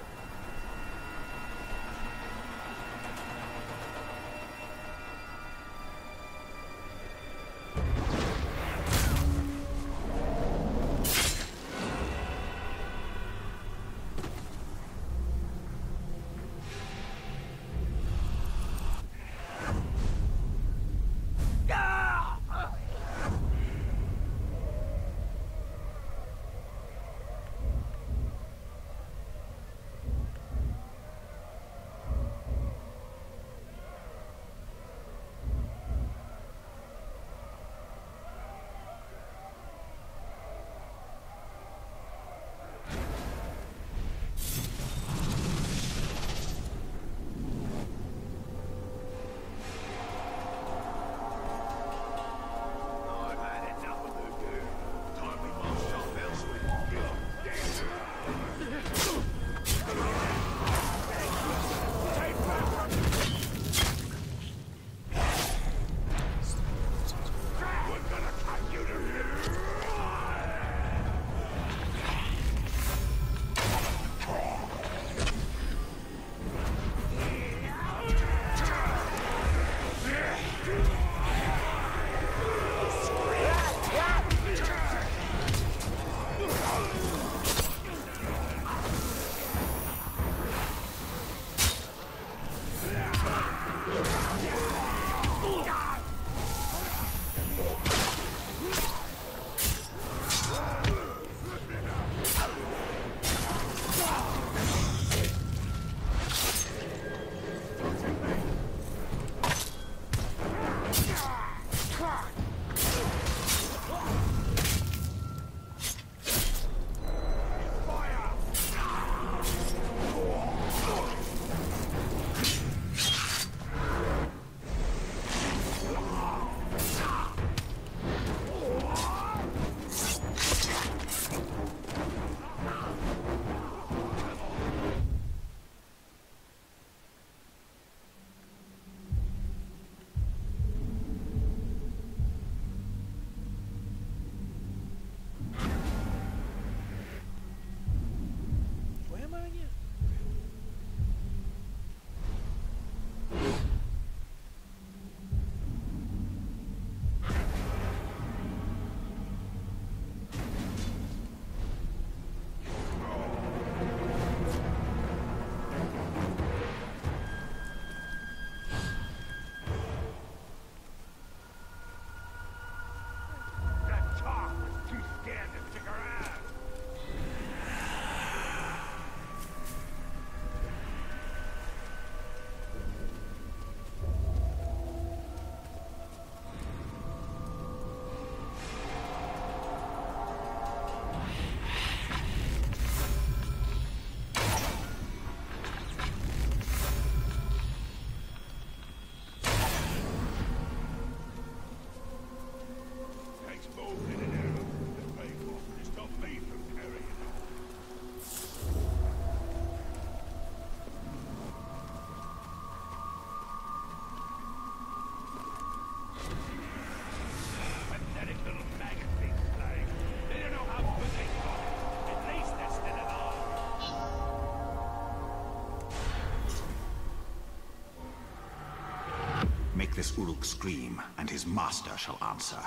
Make this Uruk scream, and his master shall answer.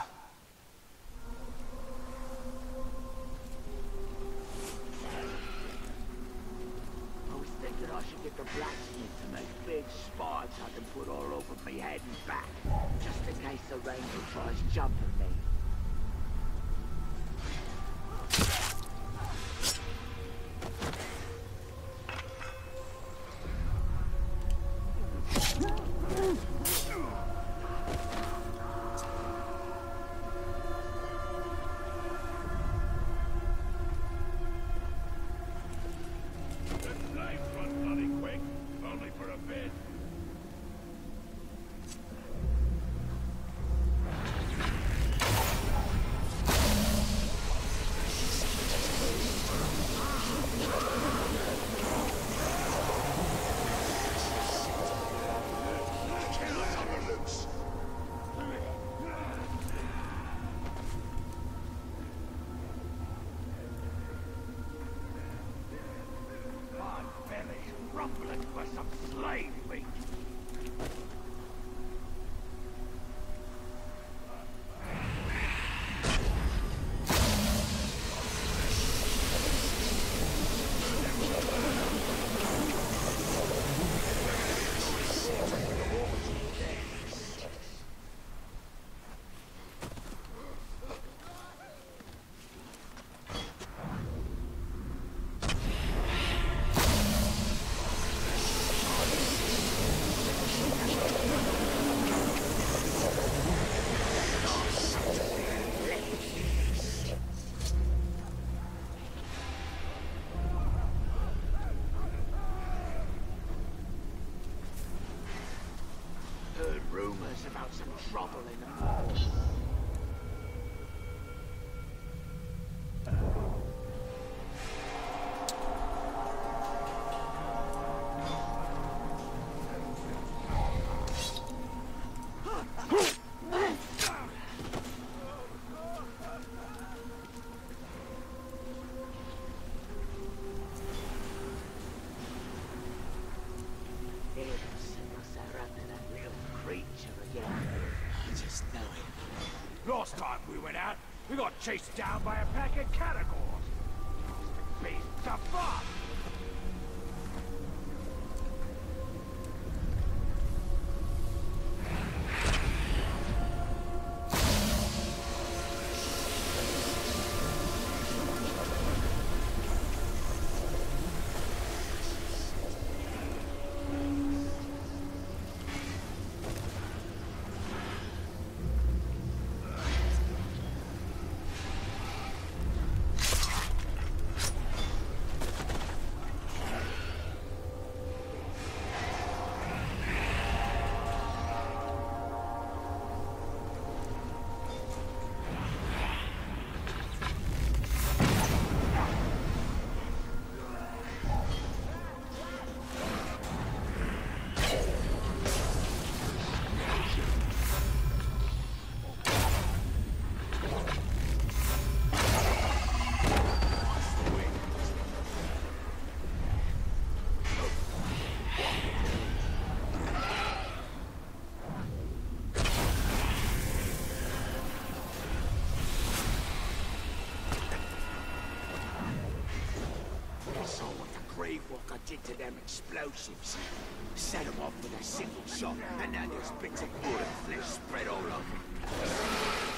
I was thinking I should get the blacksmith to make big spikes I can put all over my head and back, just in case the ranger tries jumping me. rumbling for some slave meat. Last time we went out, we got chased down by a pack of Penagores. Must be tough luck. Gravewalker did to them explosives. Set them off with a single shot, and now there's bits of wood and flesh spread all over them.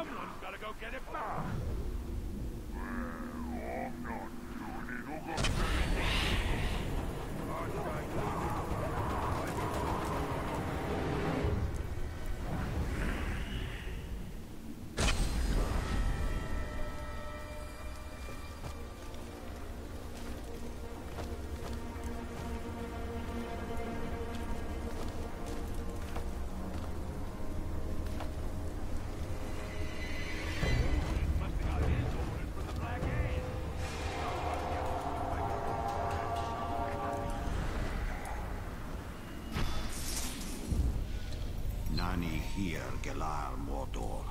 Someone's gotta go get it back. Well, I'm not doing it. I'll go here, Gelar Mordor.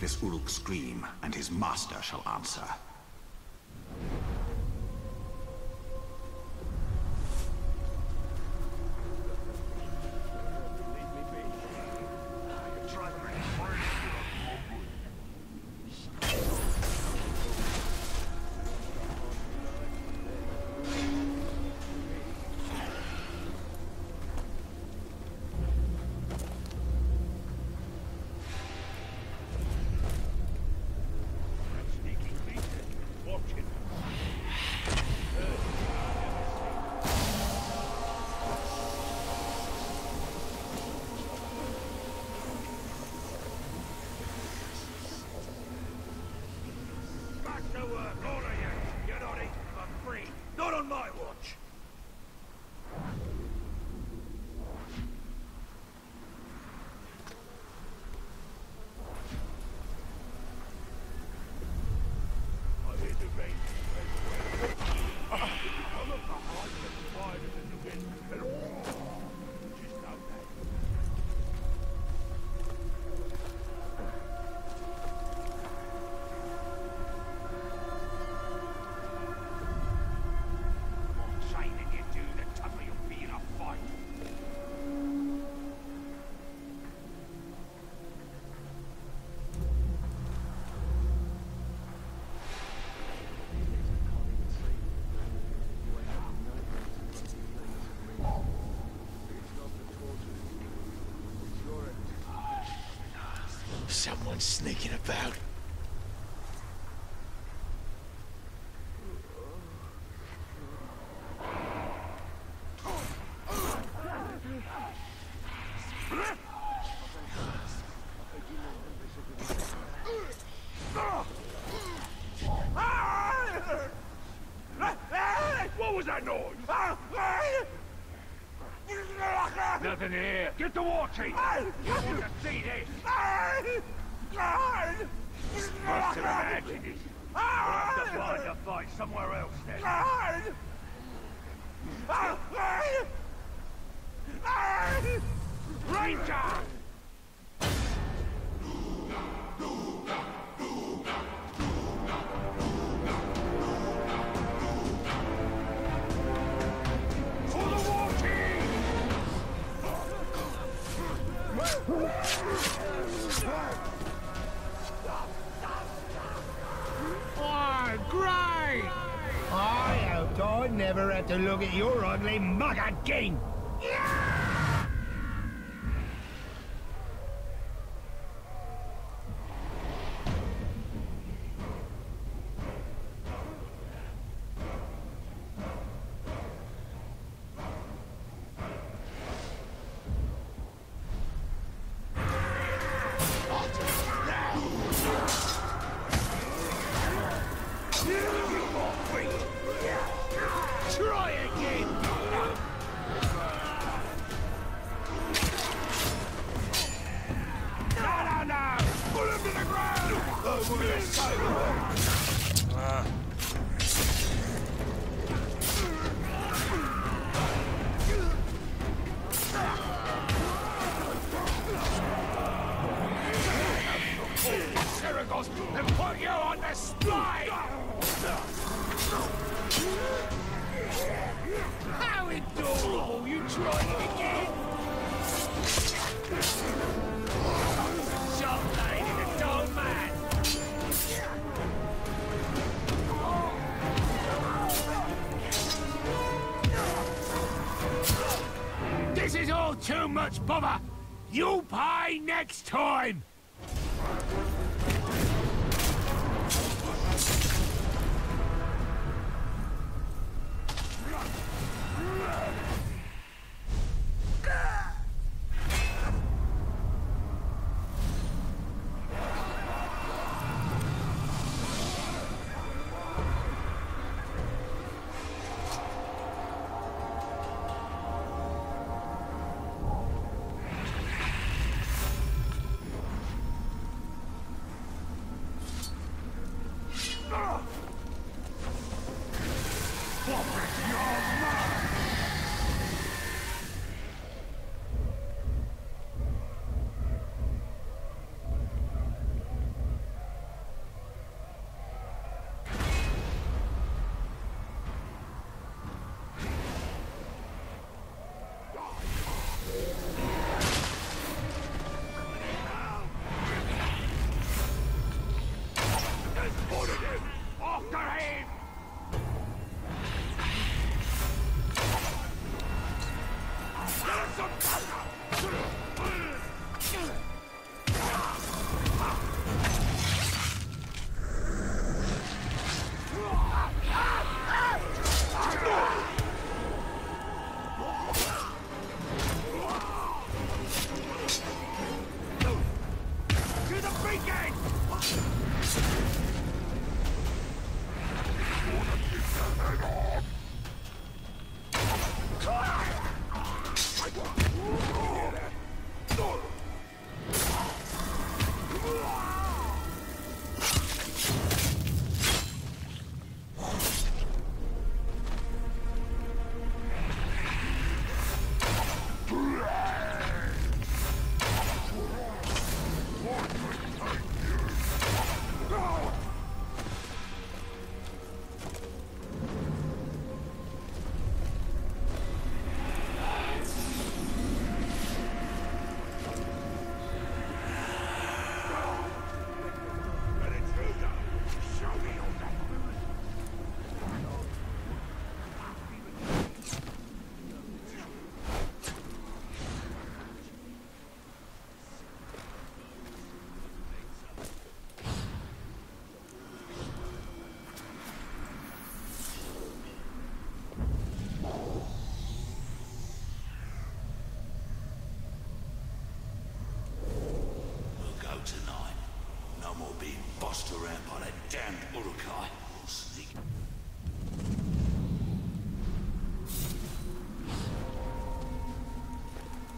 This Uruk scream, and his master shall answer. Someone's sneaking about. What was that noise? Nothing here. Get the war chief. You want to see this? I must have imagined it. We'll have to find a fight somewhere else then. Ranger! Never had to look at your ugly mug again! Yeah! Try again! This is all too much bother! You pay next time!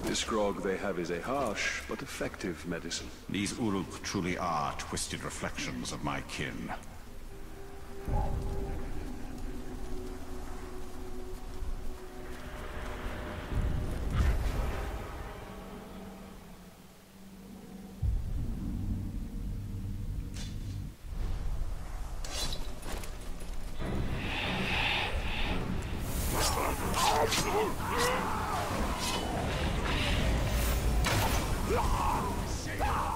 This grog they have is a harsh, but effective medicine. These Uruk truly are twisted reflections of my kin. Ah!